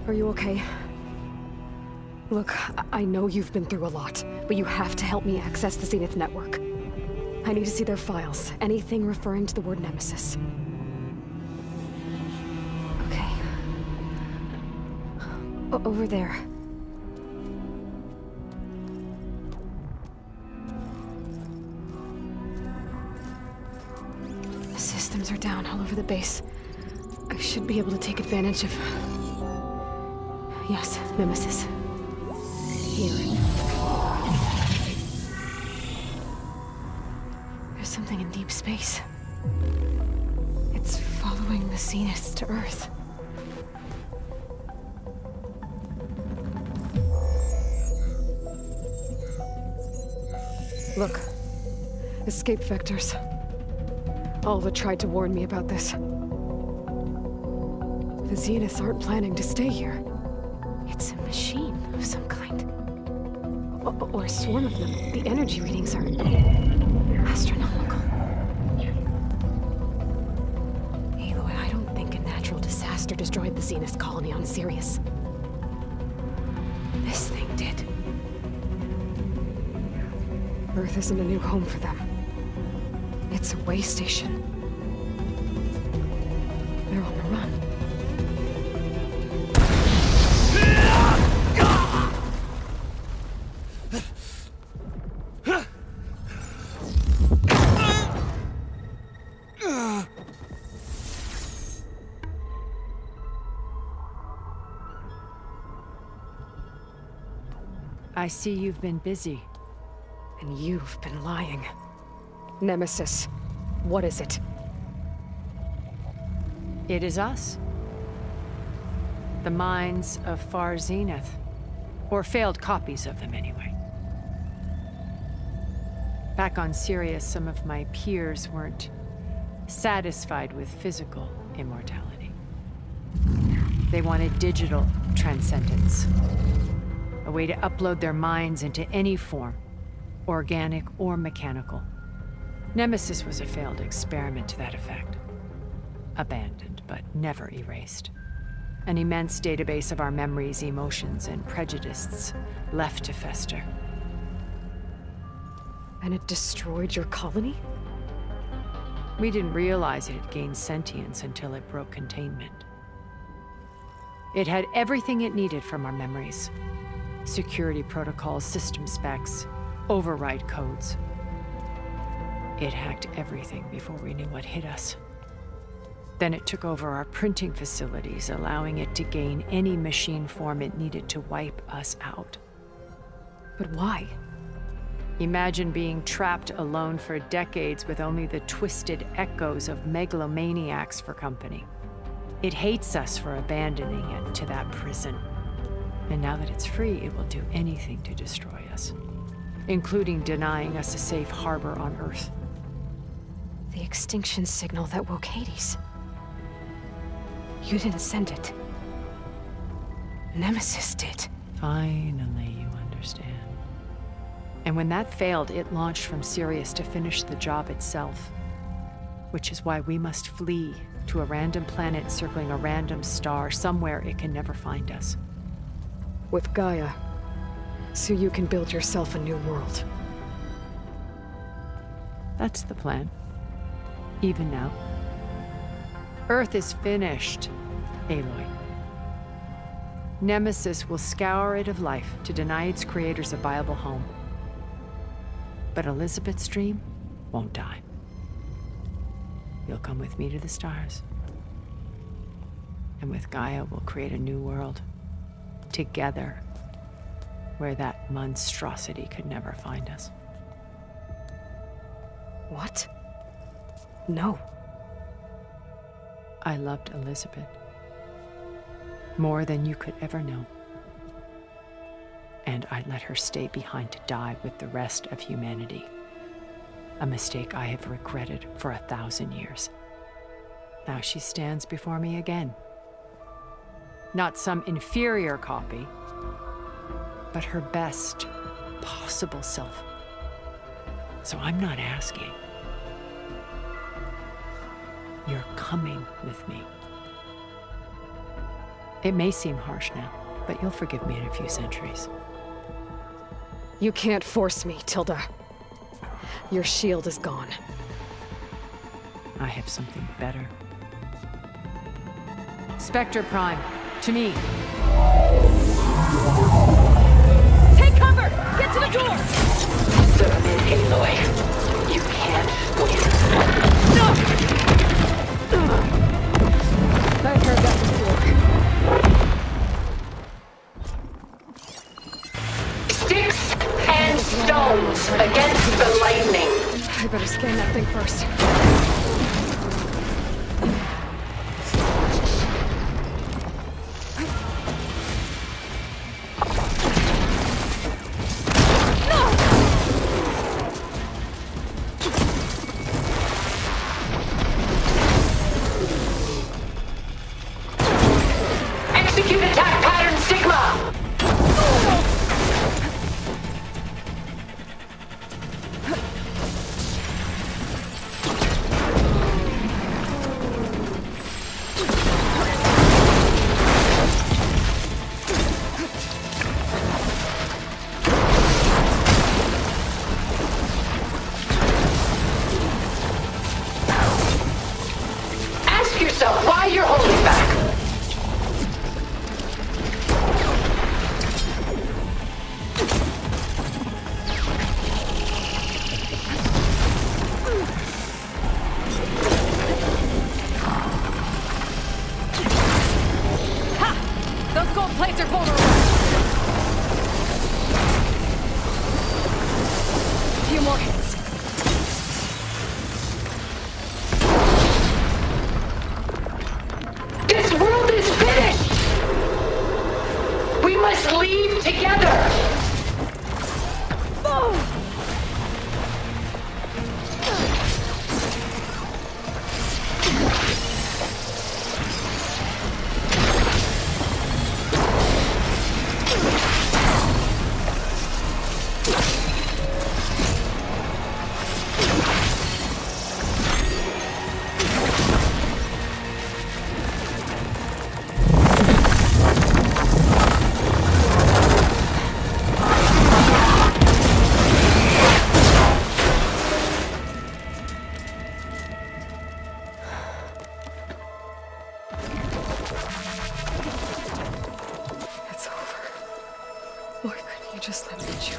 Are you okay? Look, I know you've been through a lot, but you have to help me access the Zenith network. I need to see their files, anything referring to the word Nemesis. Okay. Over there. The systems are down all over the base. I should be able to take advantage of... Yes, Nemesis. Here. There's something in deep space. It's following the Zeniths to Earth. Look. Escape vectors. Alva tried to warn me about this. The Zeniths aren't planning to stay here. It's a machine of some kind. Or a swarm of them. The energy readings are... astronomical. Aloy, I don't think a natural disaster destroyed the Zenith colony on Sirius. This thing did. Earth isn't a new home for them. It's a way station. They're on the run. I see you've been busy. And you've been lying. Nemesis, what is it? It is us. The minds of Far Zenith. Or failed copies of them, anyway. Back on Sirius, some of my peers weren't satisfied with physical immortality. They wanted digital transcendence, a way to upload their minds into any form, organic or mechanical. Nemesis was a failed experiment to that effect. Abandoned, but never erased. An immense database of our memories, emotions, and prejudices left to fester. And it destroyed your colony? We didn't realize it had gained sentience until it broke containment. It had everything it needed from our memories. Security protocols, system specs, override codes. It hacked everything before we knew what hit us. Then it took over our printing facilities, allowing it to gain any machine form it needed to wipe us out. But why? Imagine being trapped alone for decades with only the twisted echoes of megalomaniacs for company. It hates us for abandoning it to that prison. And now that it's free, it will do anything to destroy us, including denying us a safe harbor on Earth. The extinction signal that woke Hades. You didn't send it. Nemesis did. Finally, you understand. And when that failed, it launched from Sirius to finish the job itself. Which is why we must flee to a random planet circling a random star, somewhere it can never find us. With Gaia, so you can build yourself a new world. That's the plan. Even now. Earth is finished, Aloy. Nemesis will scour it of life to deny its creators a viable home. But Elizabeth's dream won't die. You'll come with me to the stars. And with Gaia, we'll create a new world. Together. Where that monstrosity could never find us. What? No. I loved Elizabeth. More than you could ever know. And I let her stay behind to die with the rest of humanity. A mistake I have regretted for 1,000 years. Now she stands before me again. Not some inferior copy, but her best possible self. So I'm not asking. You're coming with me. It may seem harsh now, but you'll forgive me in a few centuries. You can't force me, Tilda. Your shield is gone. I have something better. Spectre Prime, to me. Take cover! Get to the door! Zoom in, Aloy. You can't win. No! Let her back to work. Sticks and stones against the lightning. I better scan that thing first. Just let me choose.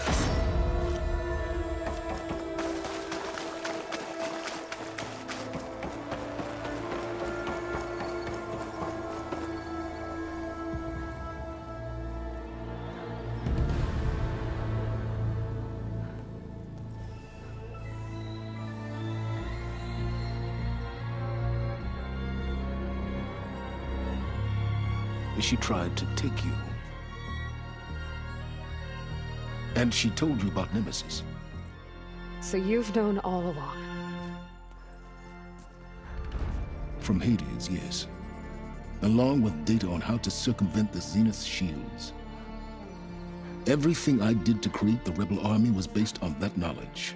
She tried to take you. And she told you about Nemesis. So you've known all along? From Hades, yes. Along with data on how to circumvent the Zenith shields. Everything I did to create the Rebel Army was based on that knowledge.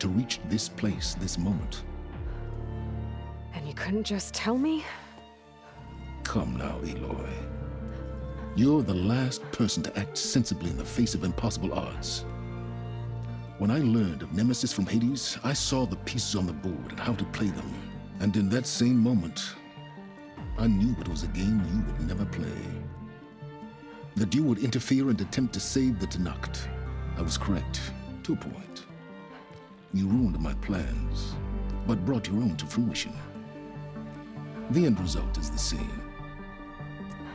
To reach this place, this moment. And you couldn't just tell me? Come now, Aloy. You're the last person to act sensibly in the face of impossible odds. When I learned of Nemesis from Hades, I saw the pieces on the board and how to play them. And in that same moment, I knew it was a game you would never play. That you would interfere and attempt to save the Tallneck. I was correct, to a point. You ruined my plans, but brought your own to fruition. The end result is the same.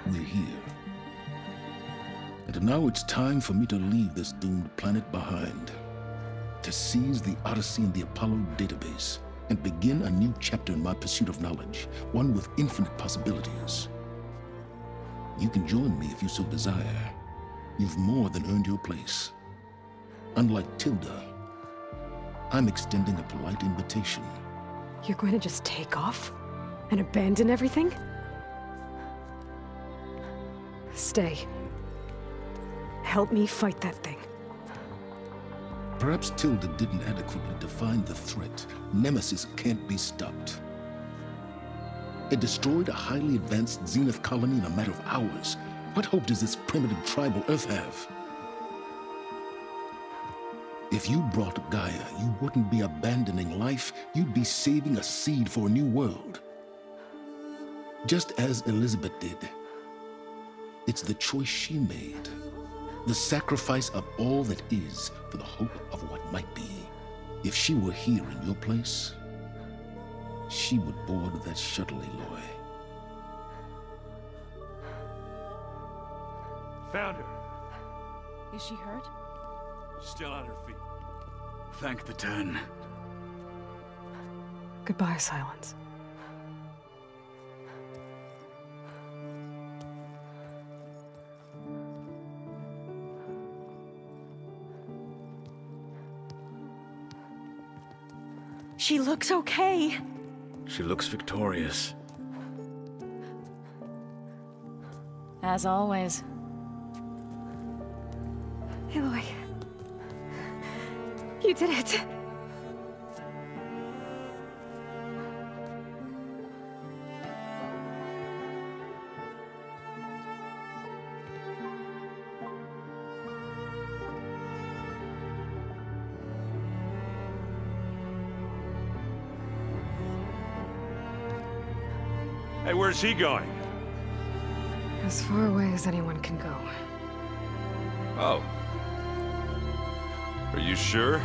We're here. And now it's time for me to leave this doomed planet behind, to seize the Odyssey and the Apollo database, and begin a new chapter in my pursuit of knowledge, one with infinite possibilities. You can join me if you so desire. You've more than earned your place. Unlike Tilda, I'm extending a polite invitation. You're going to just take off and abandon everything? Stay. Help me fight that thing. Perhaps Tilda didn't adequately define the threat. Nemesis can't be stopped. It destroyed a highly advanced Zenith colony in a matter of hours. What hope does this primitive tribal Earth have? If you brought Gaia, you wouldn't be abandoning life. You'd be saving a seed for a new world. Just as Elizabeth did. It's the choice she made. The sacrifice of all that is for the hope of what might be. If she were here in your place, she would board that shuttle, Aloy. Found her. Is she hurt? Still on her feet. Thank the turn. Goodbye, Sylens. She looks okay. She looks victorious. As always. Aloy. You did it. Where's he going? As far away as anyone can go. Oh. Are you sure?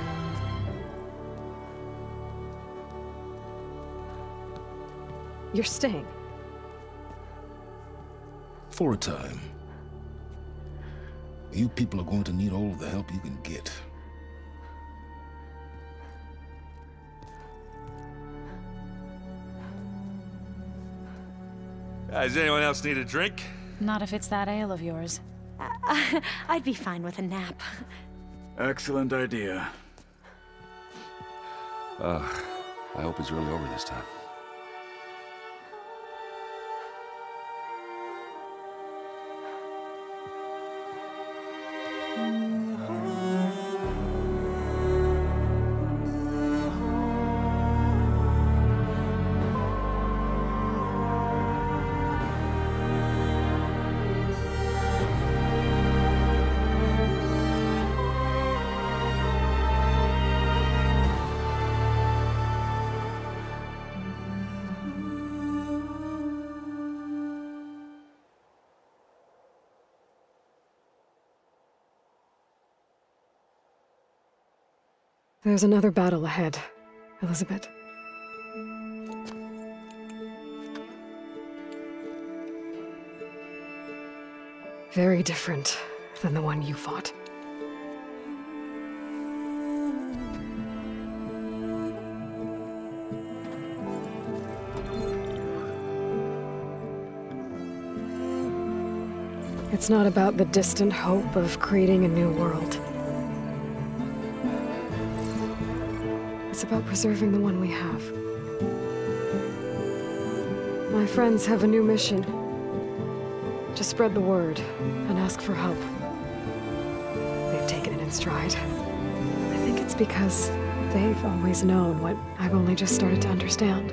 You're staying. For a time. You people are going to need all the help you can get. Does anyone else need a drink? Not if it's that ale of yours. I'd be fine with a nap. Excellent idea. I hope it's really over this time. There's another battle ahead, Elizabeth. Very different than the one you fought. It's not about the distant hope of creating a new world. It's about preserving the one we have. My friends have a new mission. To spread the word and ask for help. They've taken it in stride. I think it's because they've always known what I've only just started to understand.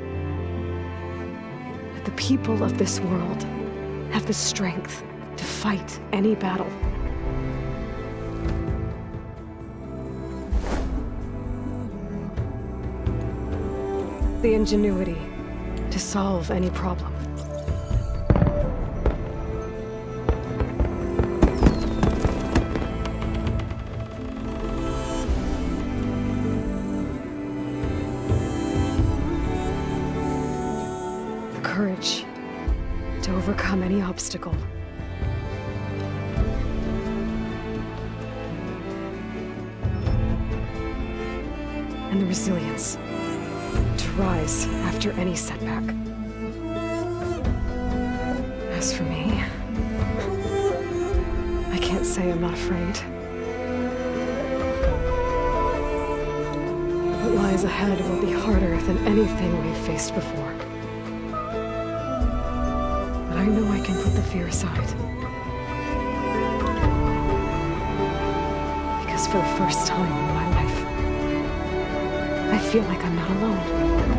That the people of this world have the strength to fight any battle. The ingenuity to solve any problem. The courage to overcome any obstacle. And the resilience. Rise after any setback. As for me, I can't say I'm not afraid. What lies ahead will be harder than anything we've faced before. But I know I can put the fear aside. Because for the first time in my life, I feel like I'm not alone.